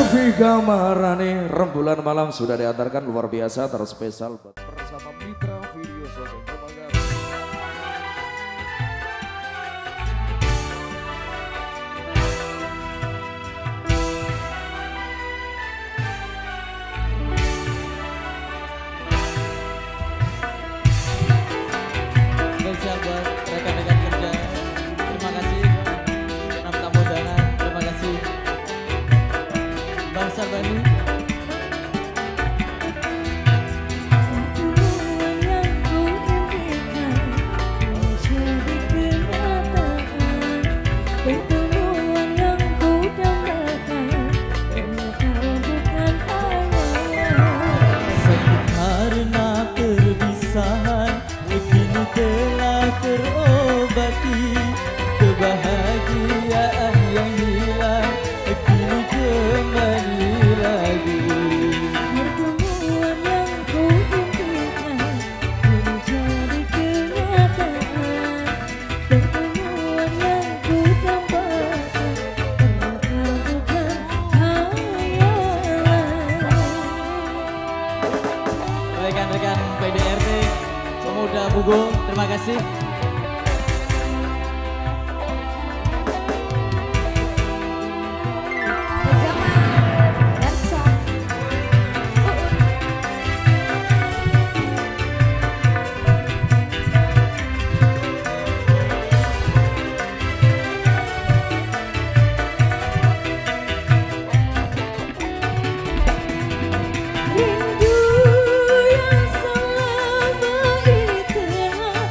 Devika Maharani, rembulan malam sudah diantarkan, luar biasa, terspesial bersama Mitra Video Shooting. Rekan-rekan PDRT, pemuda Bugo, terima kasih. Rindu yang selama ini telah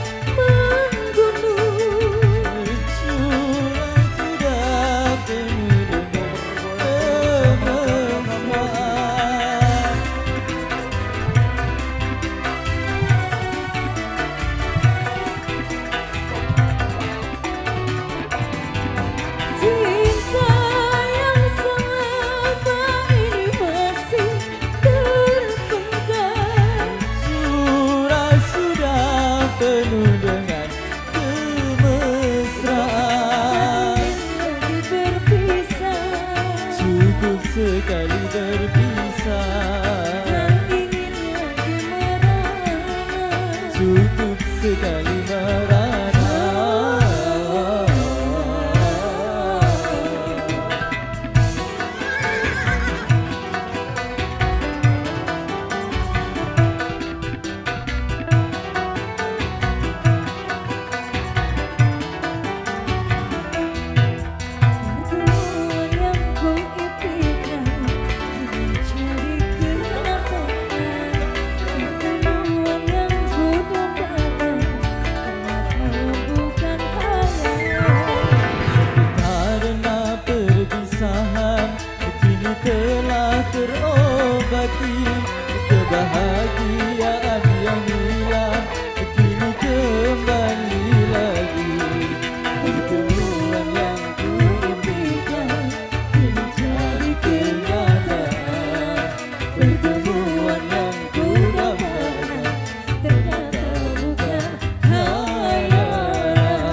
sekali berpisah, tak ingin lagi merana, cukup sekali merana. Kebahagiaan yang hilang kini kembali lagi, pertemuan yang kuimpikan kini jadi kenyataan, pertemuan yang kudapatkan ternyata bukan hayalan.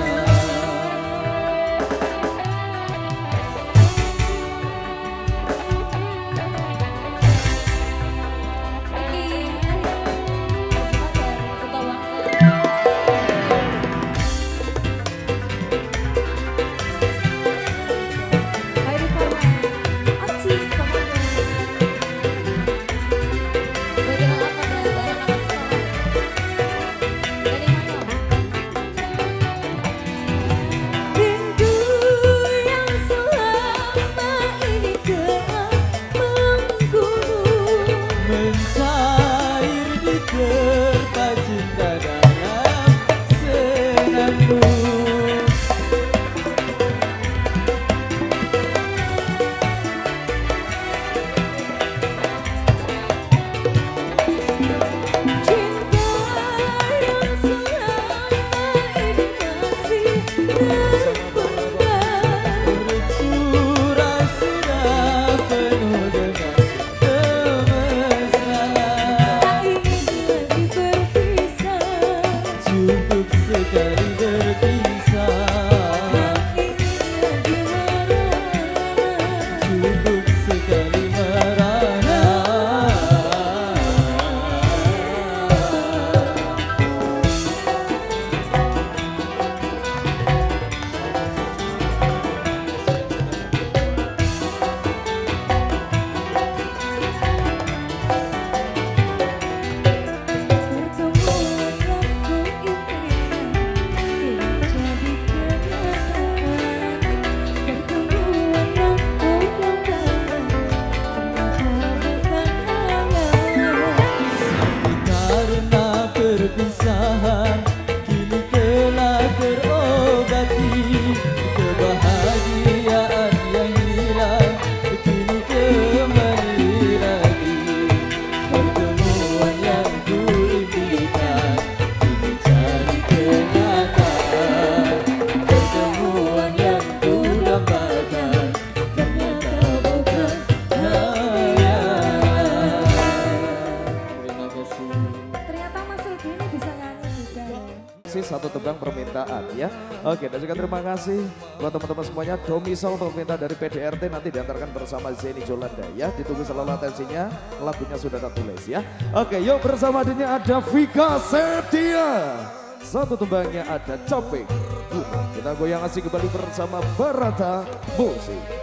Satu tebang permintaan ya. Oke, dan juga terima kasih buat teman-teman semuanya. Domisol pemerintah dari PDRT nanti diantarkan bersama Yeni Yolanda ya. Ditunggu selalu atensinya, lagunya sudah tertulis ya. Oke, yuk bersama adanya ada Vika Septia. Satu tembangnya ada Copik. Kita goyang asik kembali bersama Barata Musik.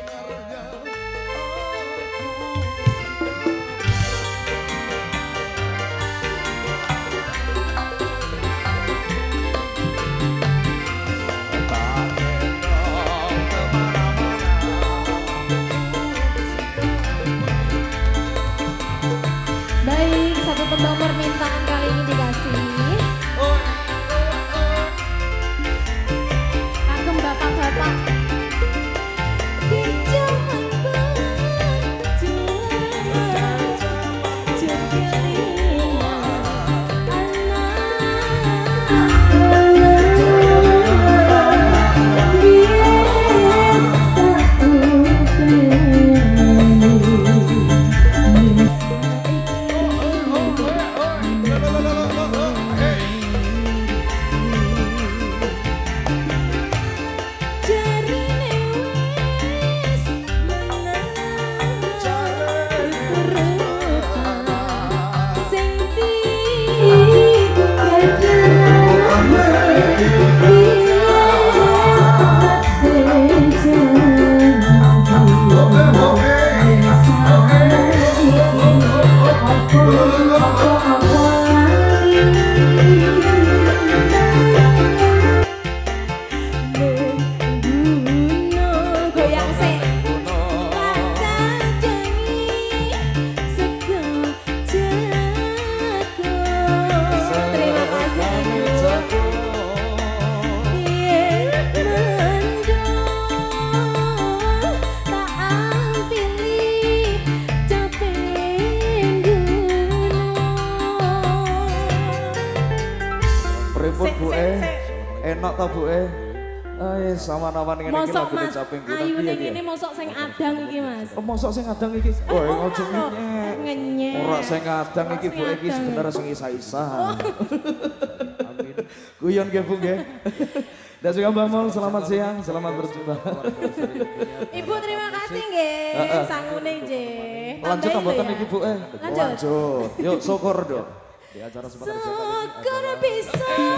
Tembang permintaan kali ini dikasih Agem bapak-bapak. tabuke. Wis aman-aman ngene iki lho dicaping kuwi. Ayu ning ngene mosok sing adang iki Mas. Mosok sing adang iki. Oh ojo ngenyek. Ora sing adang iki Bu iki sebenarnya sing isa-isa. Amin. Guyon nggih Bu nggih. Dan juga Mbak Mol, selamat siang, selamat berjumpa. Ibu terima kasih nggih. Sangune nggih. Lanjut amboten iki Bu. Lanjut. Yuk syukur do. Di acara sebentar saya kali ini. Syukur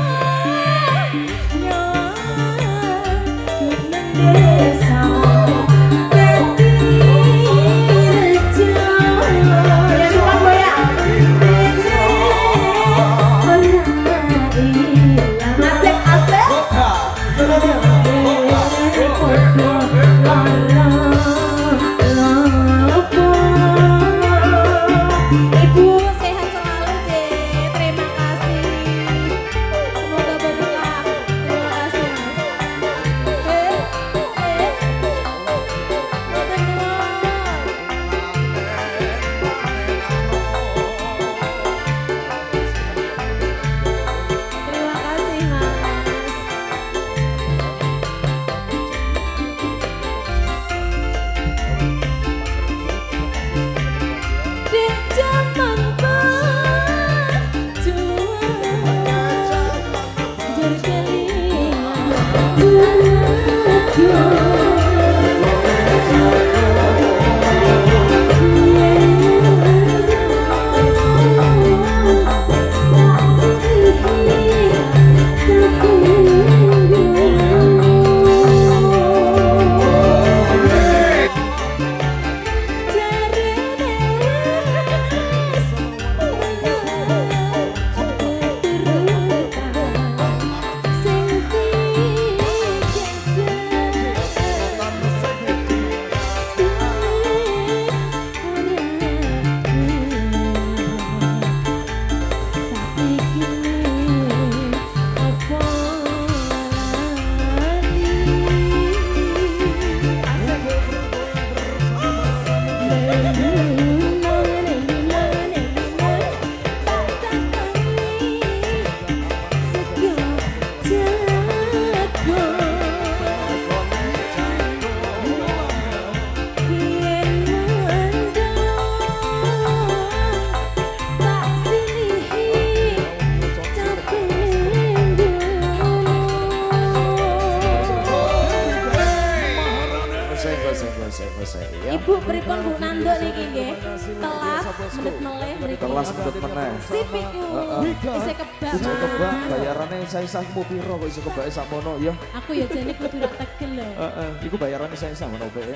bisa aku piro kok iso kebake sakmono ya. Aku ya jane kudu ra tegel lho. Heeh, iku bayarane saya sakmono bae.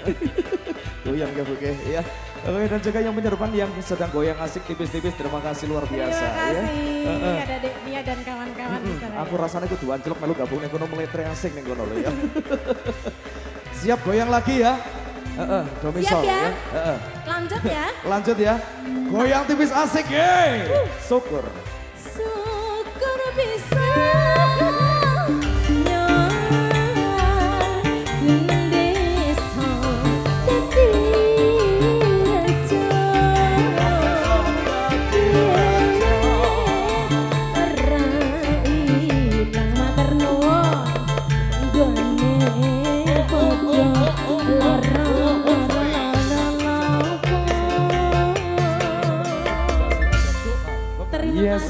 Goyang ya Bu nggih ya. Oke dan juga yang penyerupan yang sedang goyang asik tipis-tipis terima kasih luar biasa ya. Terima kasih ada Dek Nia dan kawan-kawan di sana. Aku rasanya kudu anjlok melu gabung ning kono meletre asik ning kono lho ya. Siap goyang lagi ya. Heeh, domisol ya. Heeh. Lanjut ya. Lanjut ya. Goyang tipis asik ye. Syukur. Syukur bisa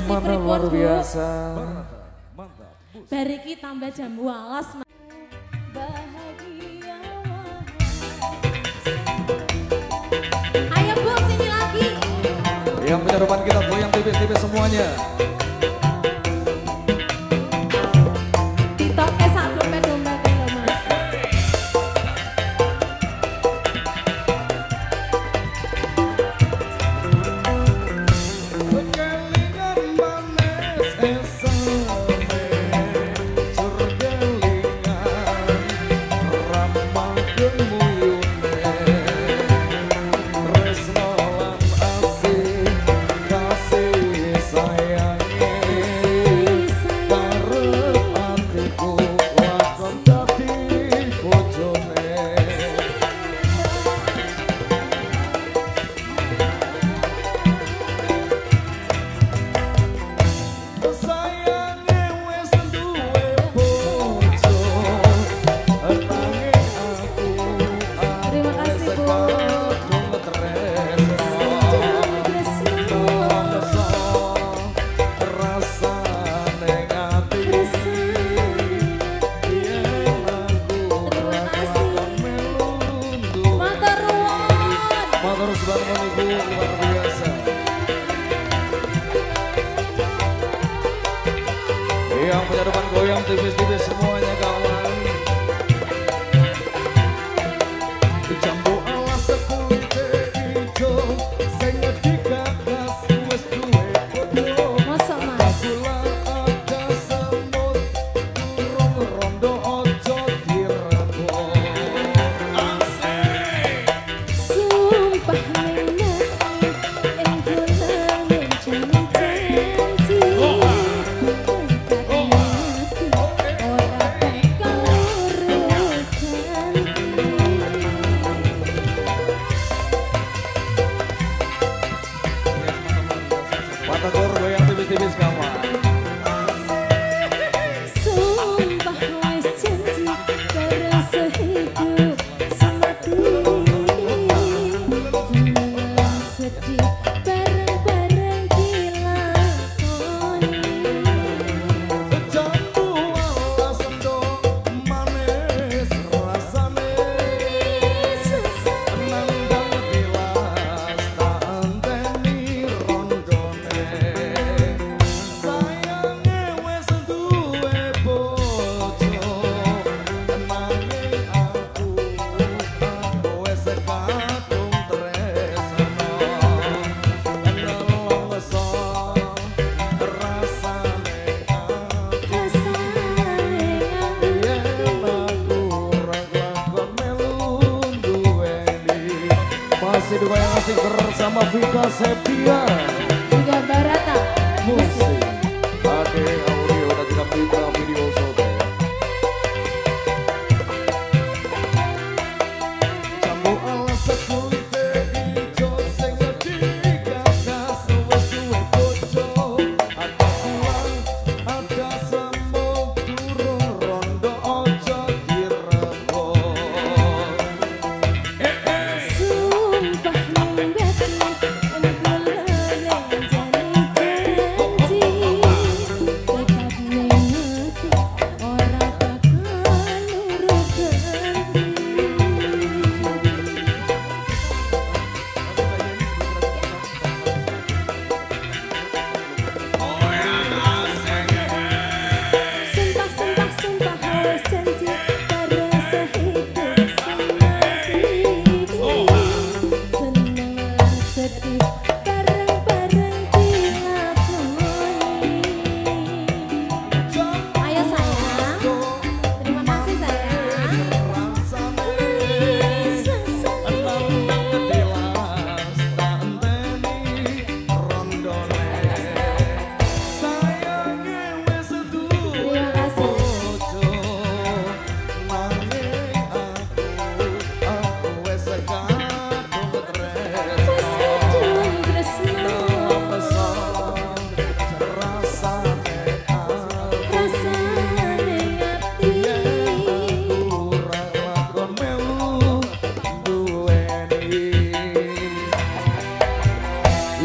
mana luar biasa. Bariki tambah jam walas. Bahagia. Ayo Bu sini lagi. Yang penyerupan kita goyang tipis-tipis semuanya. Musik bersama Vika Septia juga Barata Musik HD Audio dan juga Mitra Video Shooting. Jambu ala sekulit hijau sing dikapkas wis duwe bojo ada uang ada semu turu rondo ojo direbo.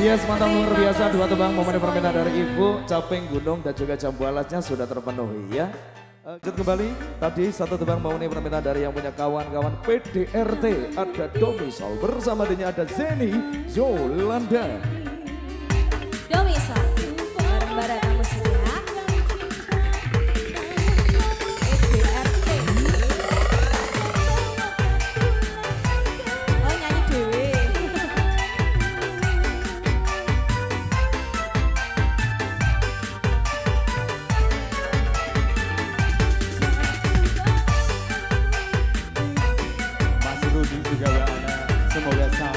Yes, mantap luar biasa, dua tebang momen permintaan dari Ibu, caping gunung dan juga jambu alasnya sudah terpenuhi ya. Lanjut kembali, tadi satu tebang momen permintaan dari yang punya kawan-kawan PDRT, ada Domisol, bersama dirinya ada Yeni Yolanda. Domisol, barang-barang kamu siap. PDRT. Oh nyanyi dewe. Mas Rudi juga Ana, semoga sama.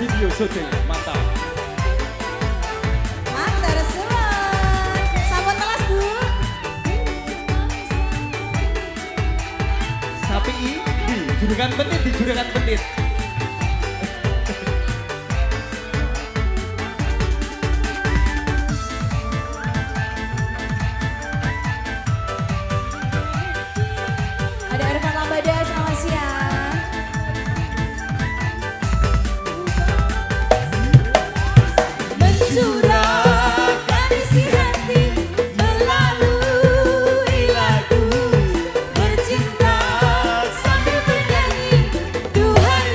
Video shooting mantap. Mantap surat. Sambut telas Bu. Sapi di juragan betit. Lagu berlalu, berlagu bercinta sambil bernyanyi, Tuhan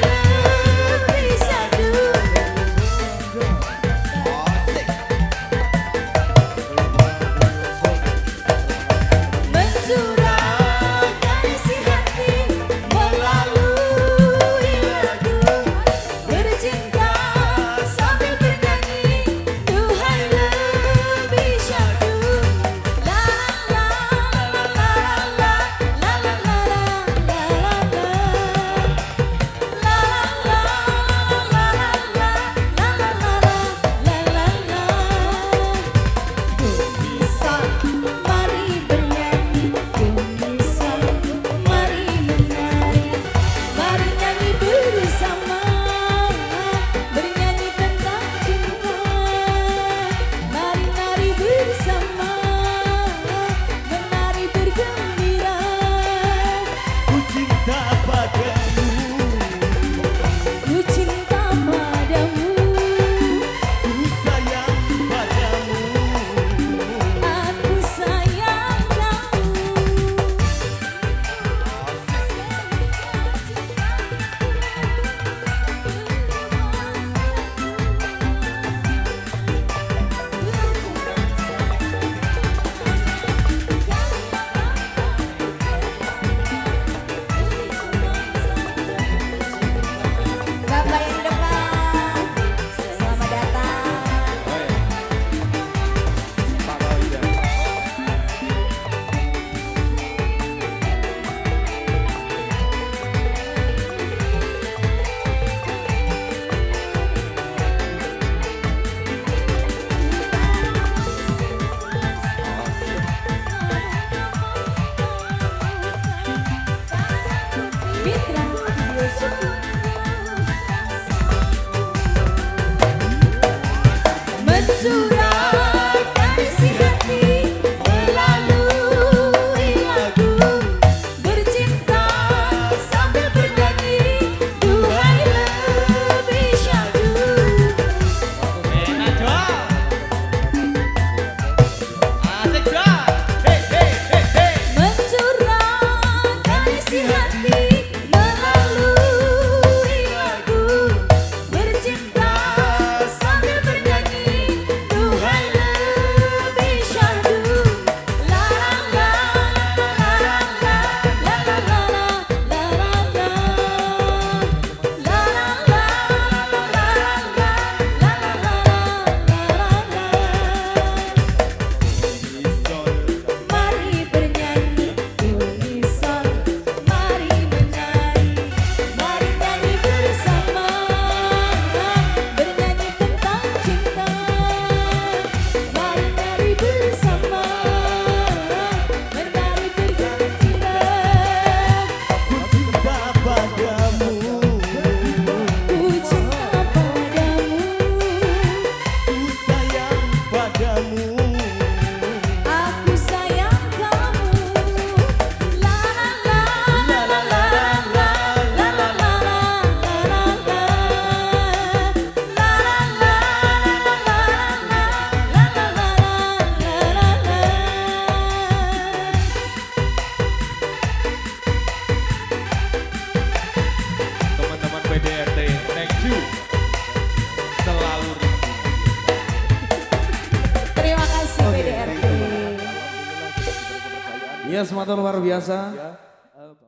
Semangat luar biasa ya,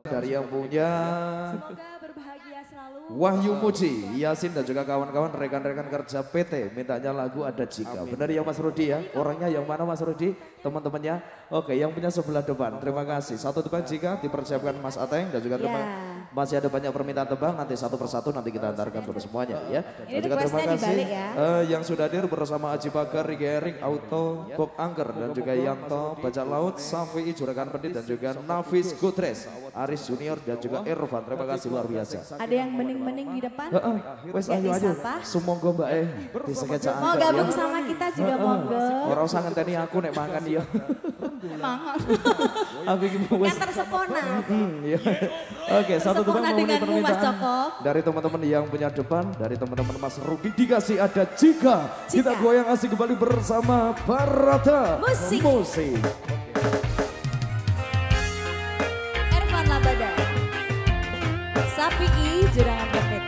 dari yang punya. Semoga berbahagia selalu. Wahyu Muji, Yasin dan juga kawan-kawan rekan-rekan kerja PT mintanya lagu Ada Jika. Amin. Benar yang Mas Rudi ya, orangnya yang mana Mas Rudi, teman-temannya. Oke, yang punya sebelah depan, terima kasih. Satu tebang jika dipersiapkan Mas Ateng dan juga terima kasih. Masih ada banyak permintaan tebang, nanti satu persatu nanti kita antarkan untuk semuanya ya. Ini juga terima kasih ya. Yang sudah hadir bersama Aji Bakar, Rigi Erik, Auto, Bob Angger dan juga Yanto, Bajak Laut, Safi, Juragan Pendit dan juga Nafis Gutres, Aris Junior dan juga Irfan. Terima kasih luar biasa. Ada yang mening-mening di depan? Wes ayo aja. Semoga Mbak disengajaan. Mau gabung sama kita juga monggo. Ora usah ngenteni aku nek makan ya. Mangan. Aku iki wes. Kan tersepona. Oke, satu teman dengan Mas Coko. Dari teman-teman yang punya depan, dari teman-teman Mas Rudi dikasih Ada Jika. Kita goyang asik kembali bersama Barata Musik. Ervan Labada, Sapi I, Jurangan Bepet.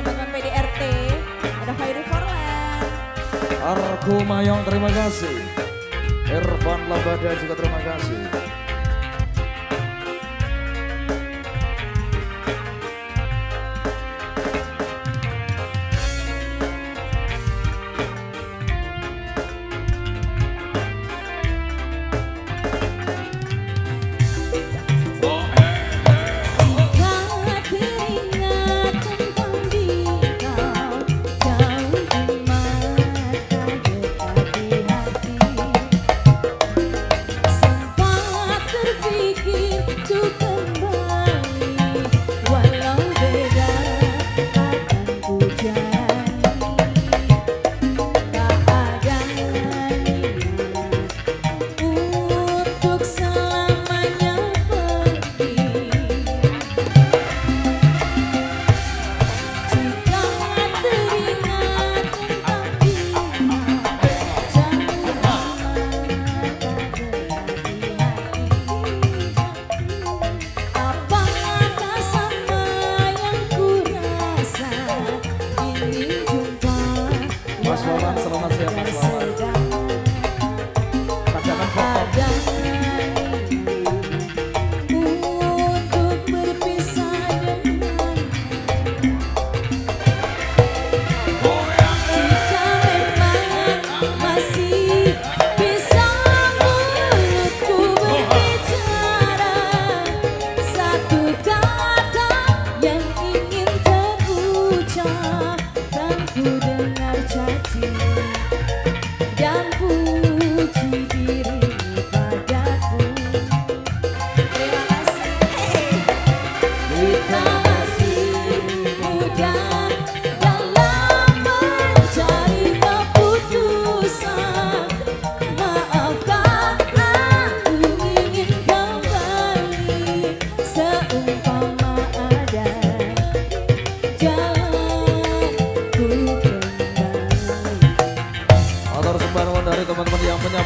Teman-teman PDRT, ada Khairi Forlan. Arku Mayong, terima kasih. Ervan Labada juga terima kasih. Terima kasih.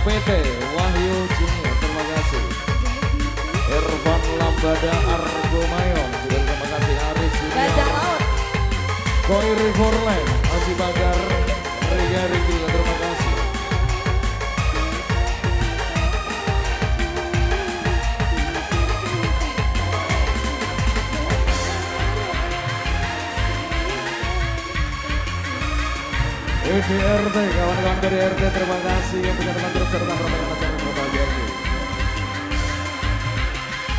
PT Wahyu Junior, terima kasih. Irfan Lambada Argo Mayong, juga terima kasih. Aris Bajar Laut, Koiri Forlen, Haji Bagar, Riga Riki, terima kasih. RT, kawan-kawan dari RT, terima kasih yang punya teman terus serta pertanyaan yang berbahagia lagi.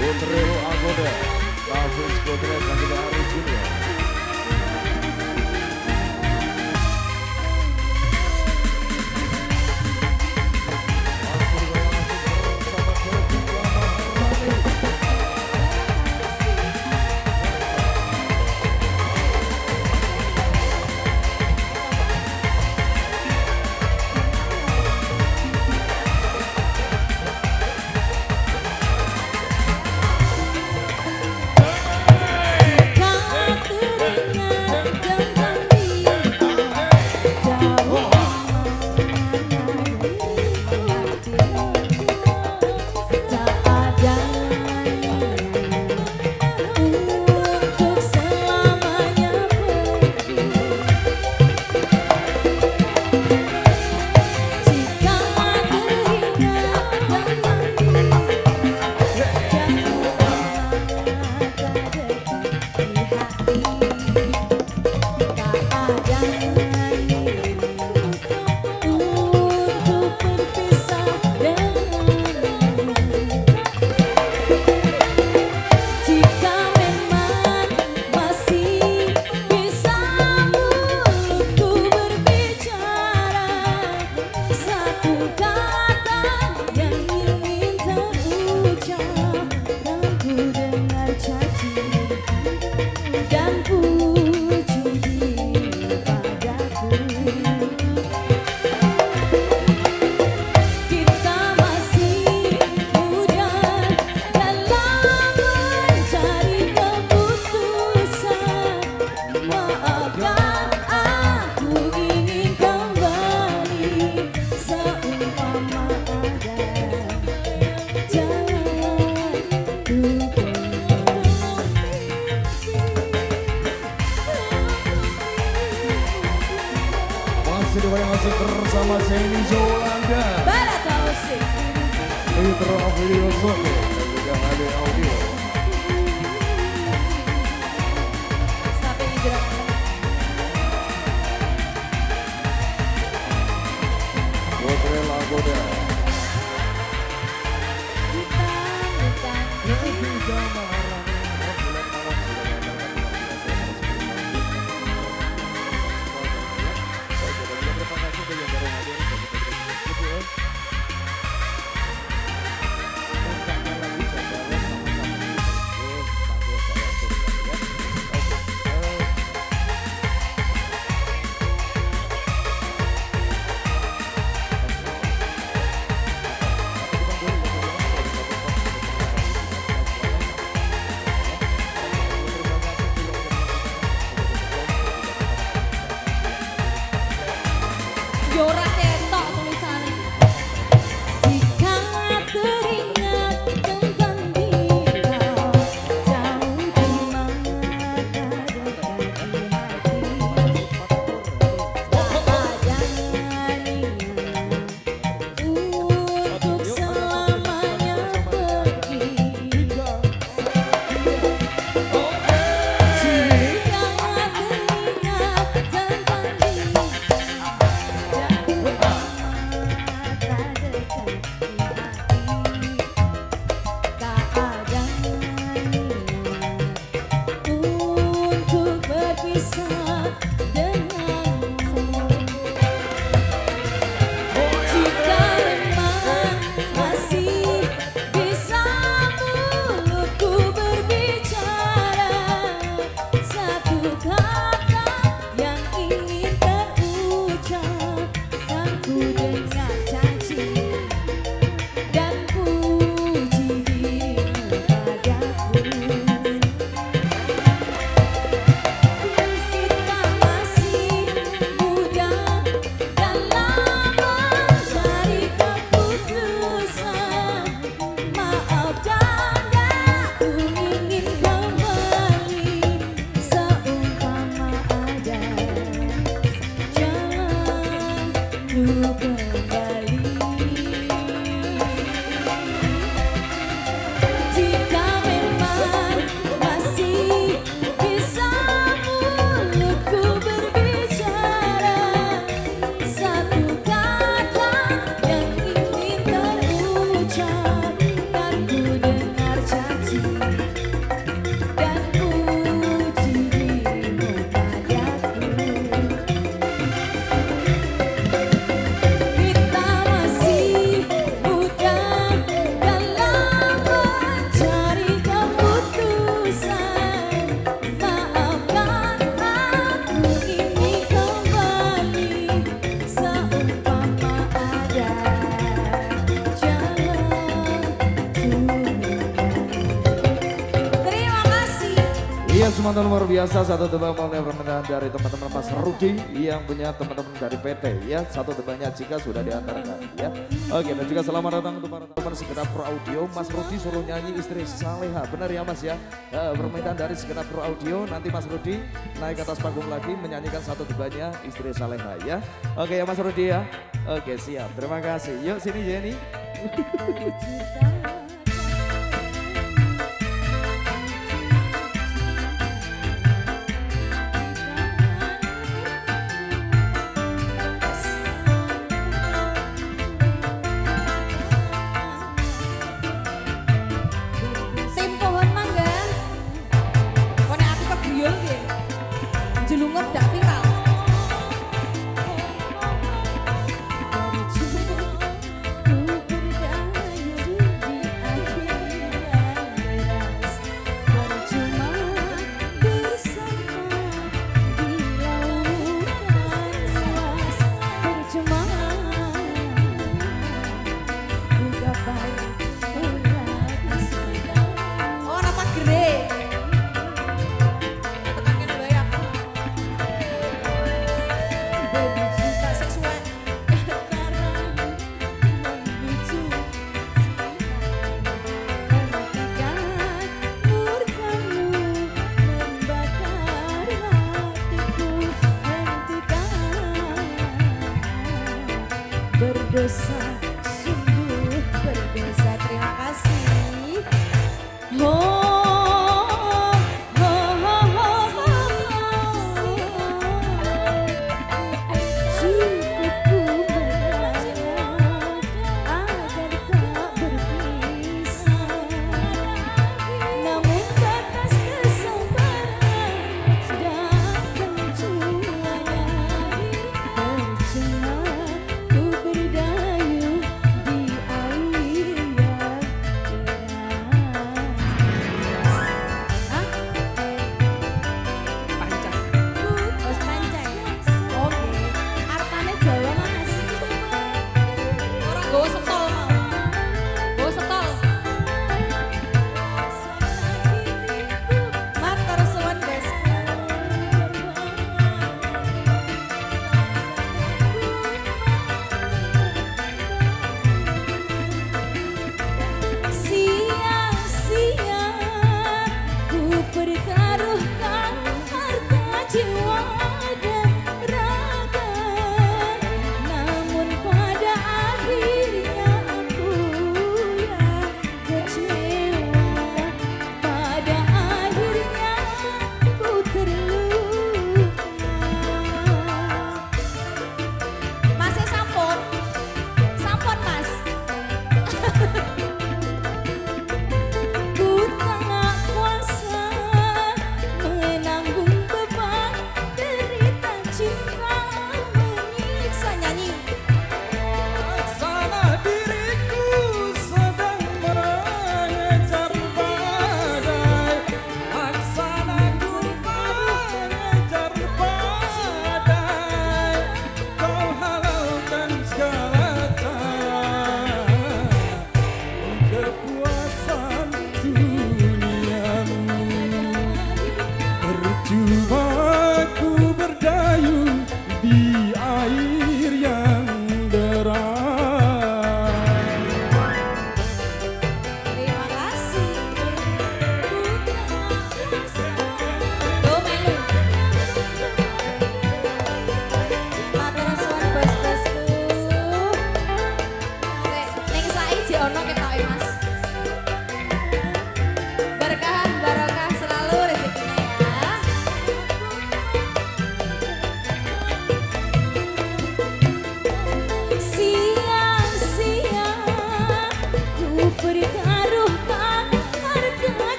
Bunreo Agoda, Taufik Godres, dan juga Ari Junior. Teman-teman luar biasa, satu tebang mengenai permintaan dari teman-teman Mas Rudi yang punya teman-teman dari PT ya, satu tebangnya jika sudah diantarkan ya. Oke, dan juga selamat datang untuk para teman segenap Pro Audio. Mas Rudi suruh nyanyi istri Saleha, benar ya Mas ya? Permintaan dari segenap Pro Audio, nanti Mas Rudi naik atas panggung lagi menyanyikan satu tebangnya istri Saleha ya. Oke ya Mas Rudi ya. Oke siap, terima kasih. Yuk sini Jenny.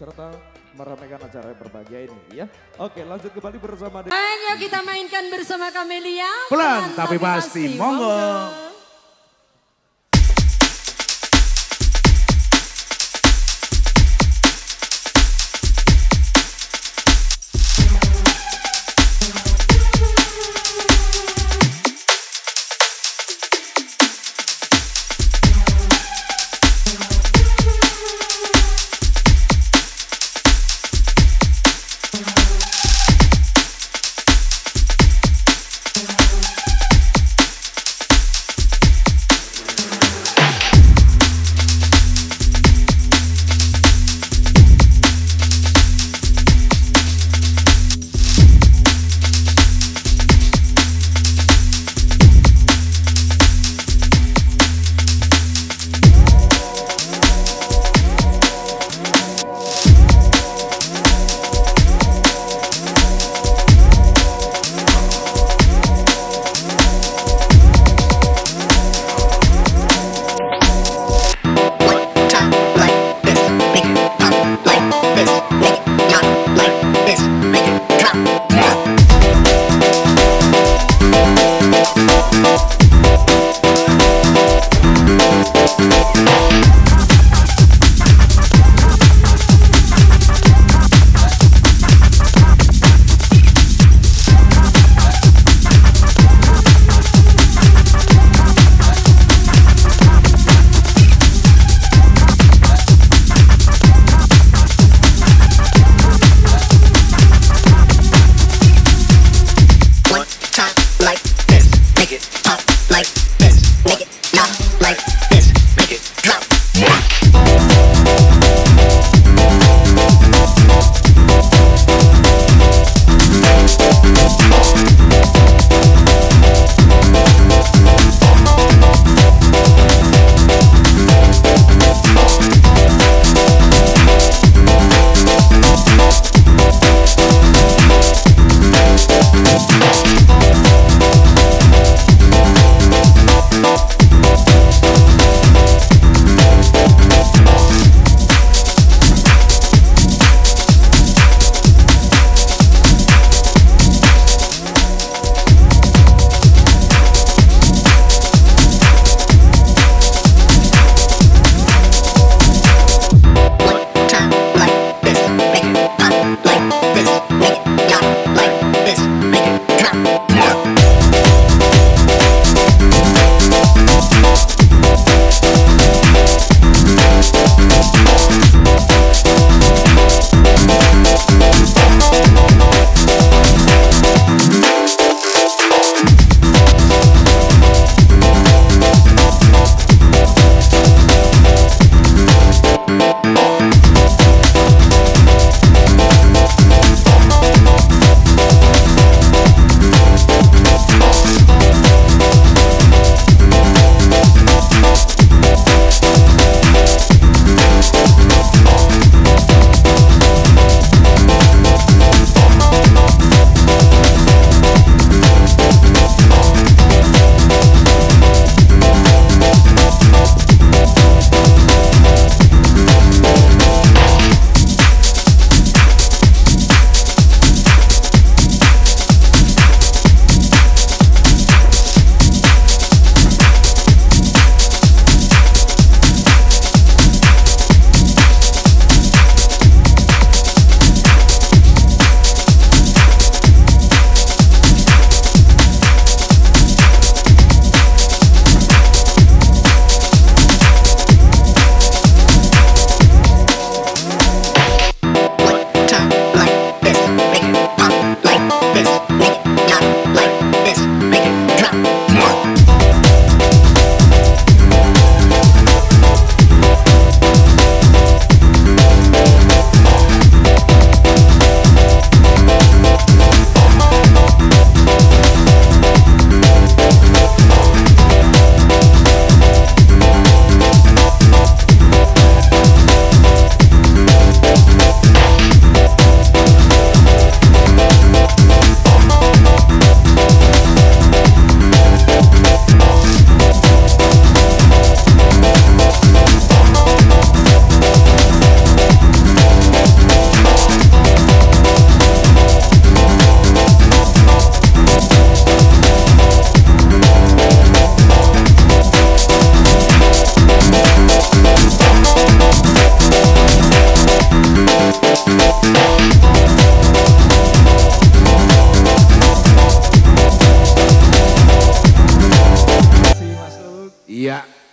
serta meramaikan acara berbahagia ini ya. Oke, lanjut kembali bersama dengan ayo kita mainkan bersama Camelia. Pelan tapi pasti. Monggo.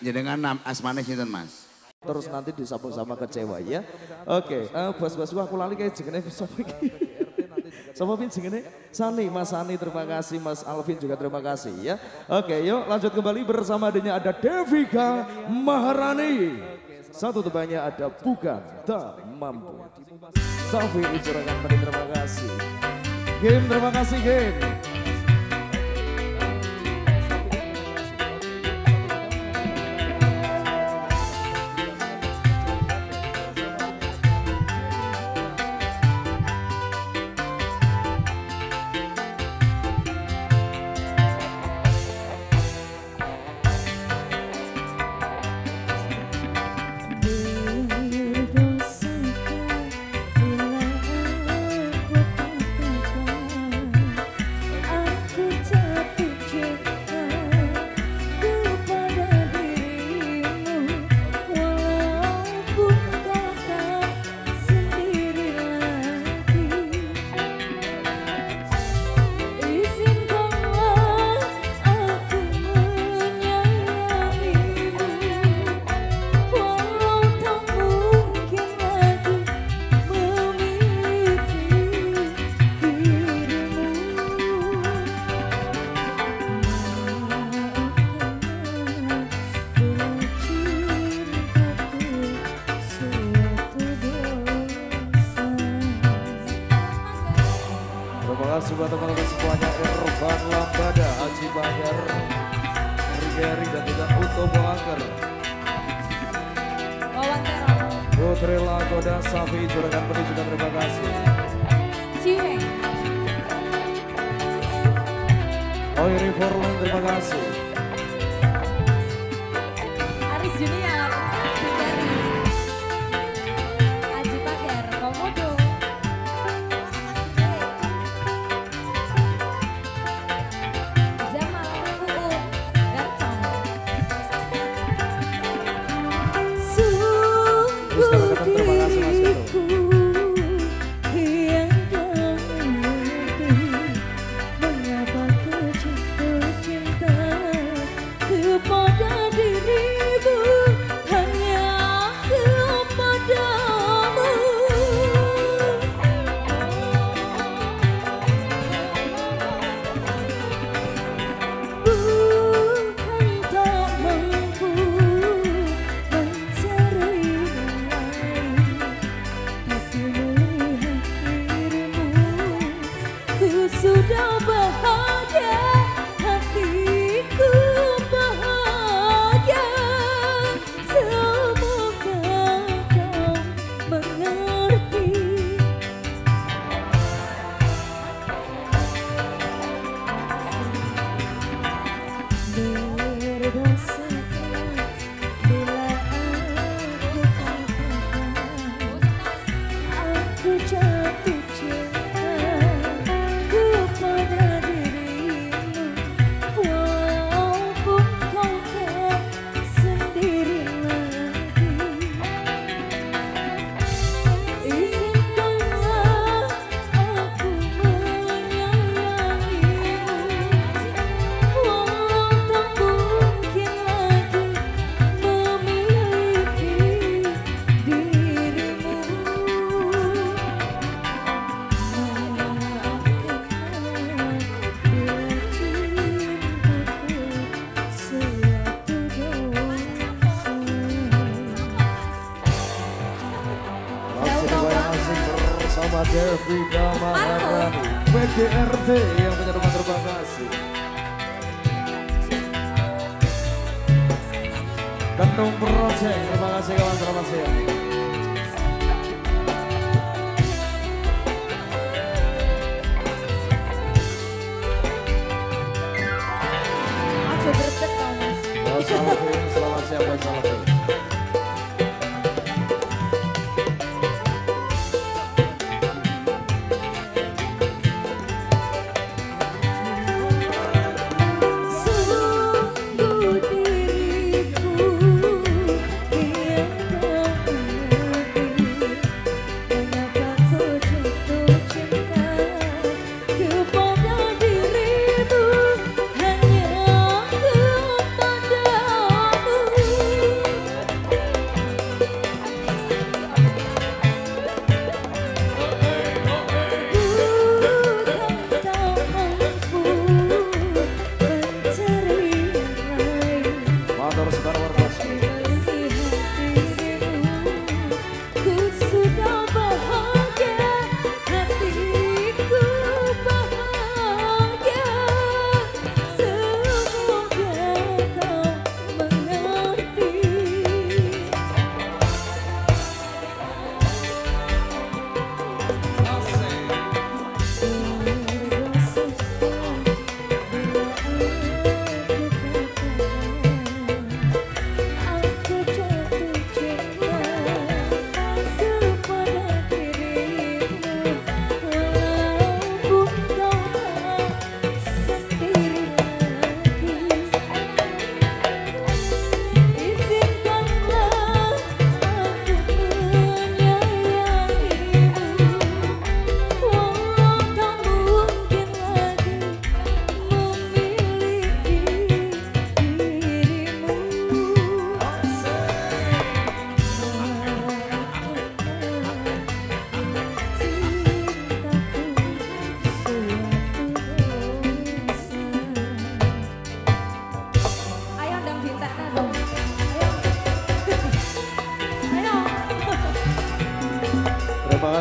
jenengan asmane sinten Mas? Terus nanti disapa sama kecewa ya. Oke, bos-bos aku lali kayak jenenge sapa iki. Sapa pin jenenge? Sani, Mas Sani terima kasih, Mas Alvin juga terima kasih ya. Oke, yuk lanjut kembali bersama adanya ada Devika Maharani. Satu tebanya ada bukan tak mampu. Safi ucurakan terima kasih. Game terima kasih game.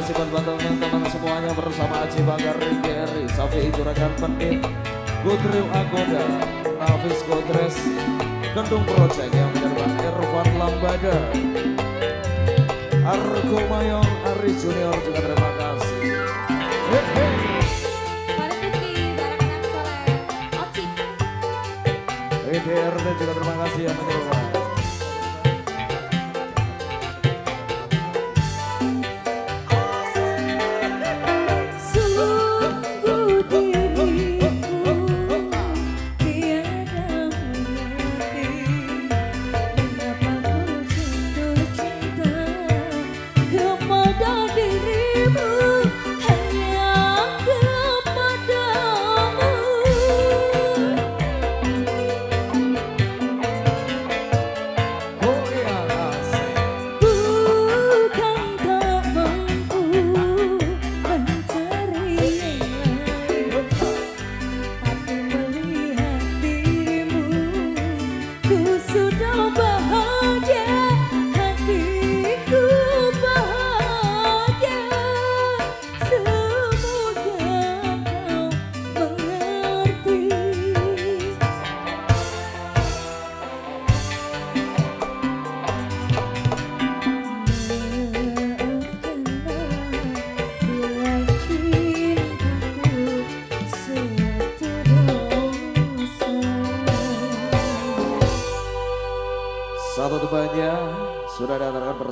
kasih buat teman-teman semuanya bersama Aci Bagar, Rikeri, Safi Ijurakan Penit, Gudriw Agoda, Nafis Godres, Kendung Project yang menyerah Irfan Lambada, Argo Mayong, Ari Junior juga terima kasih. HDRT juga terima kasih yang menyerah.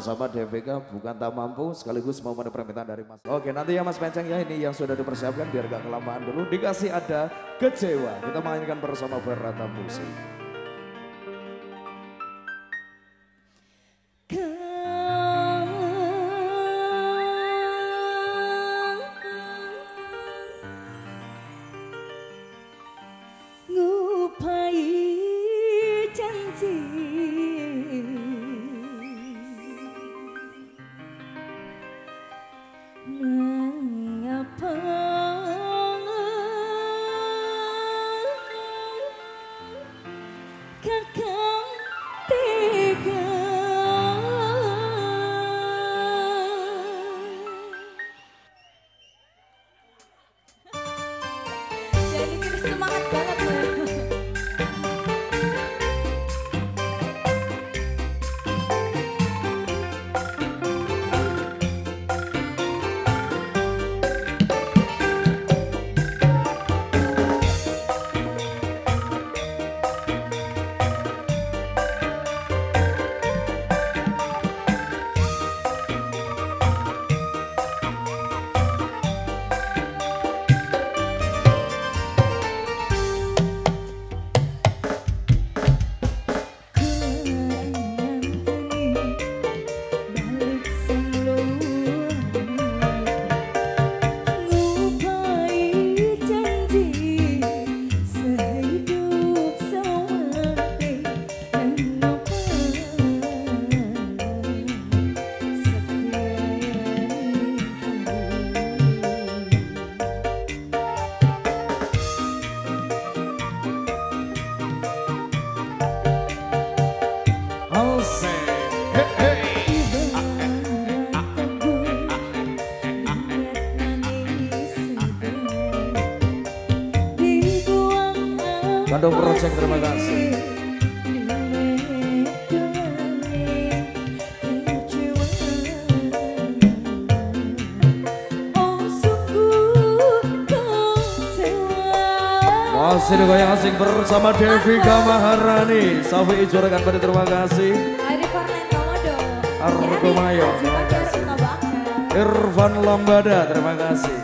Bersama Devika bukan tak mampu sekaligus mau memenuhi permintaan dari Mas. Oke, nanti ya Mas Penceng ya, ini yang sudah dipersiapkan biar gak kelamaan dulu dikasih ada kecewa. Kita mainkan bersama Barata Musik. Terima kasih. Masih digoyang asik bersama Devika Maharani, Safi Ijurakan pada terima kasih. Argo Mayo, terima kasih. Irfan Lambada, terima kasih.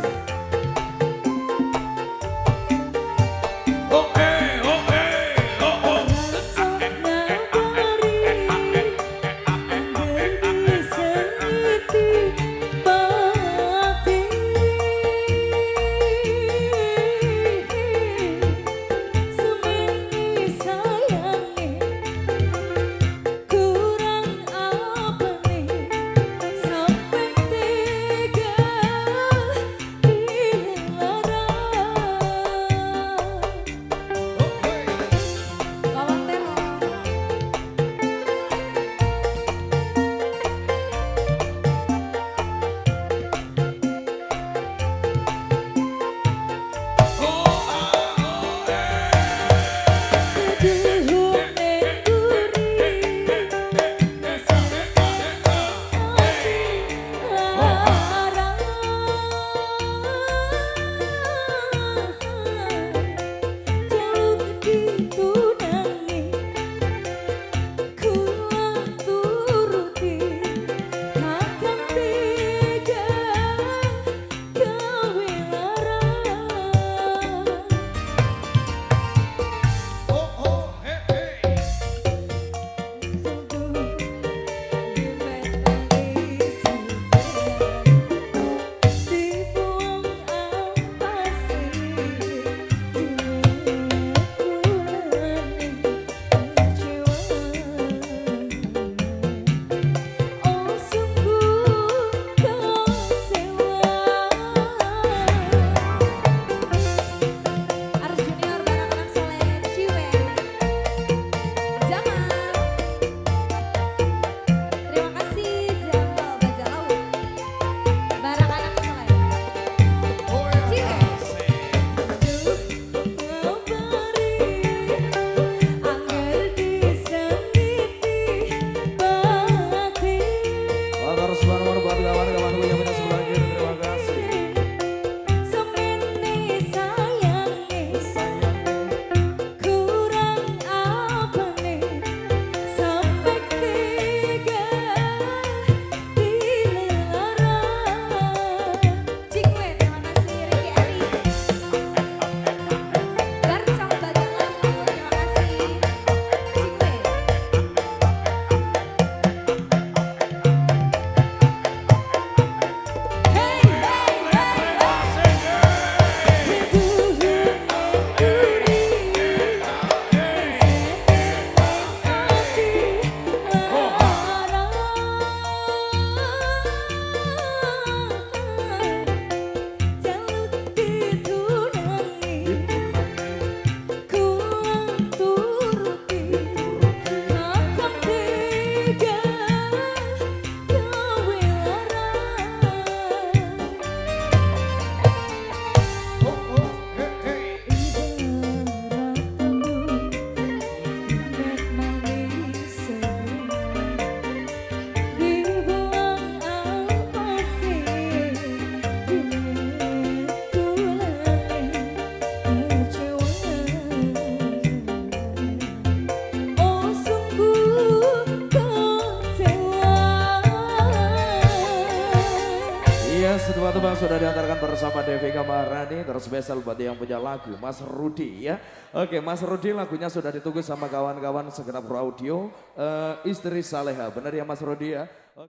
bersama Devika Maharani, terspesial buat yang punya lagu, Mas Rudi ya. Oke, Mas Rudi lagunya sudah ditunggu sama kawan-kawan segenap pro audio, Istri Saleha, benar ya Mas Rudi ya? Oke.